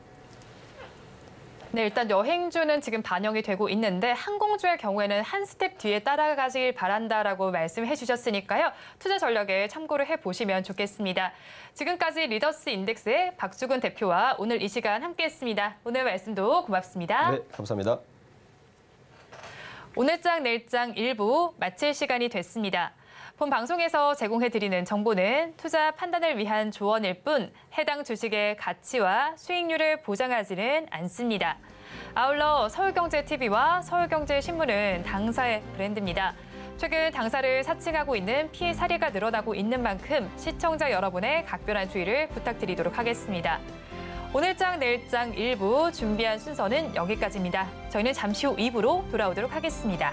네, 일단 여행주는 지금 반영이 되고 있는데 항공주의 경우에는 한 스텝 뒤에 따라가길 바란다라고 말씀해 주셨으니까요. 투자 전략에 참고를 해보시면 좋겠습니다. 지금까지 리더스 인덱스의 박주근 대표와 오늘 이 시간 함께했습니다. 오늘 말씀도 고맙습니다. 네, 감사합니다. 오늘장 내일장 일부 마칠 시간이 됐습니다. 본 방송에서 제공해드리는 정보는 투자 판단을 위한 조언일 뿐 해당 주식의 가치와 수익률을 보장하지는 않습니다. 아울러 서울경제티비와 서울경제신문은 당사의 브랜드입니다. 최근 당사를 사칭하고 있는 피해 사례가 늘어나고 있는 만큼 시청자 여러분의 각별한 주의를 부탁드리도록 하겠습니다. 오늘장 내일장 일부 준비한 순서는 여기까지입니다. 저희는 잠시 후 이 부로 돌아오도록 하겠습니다.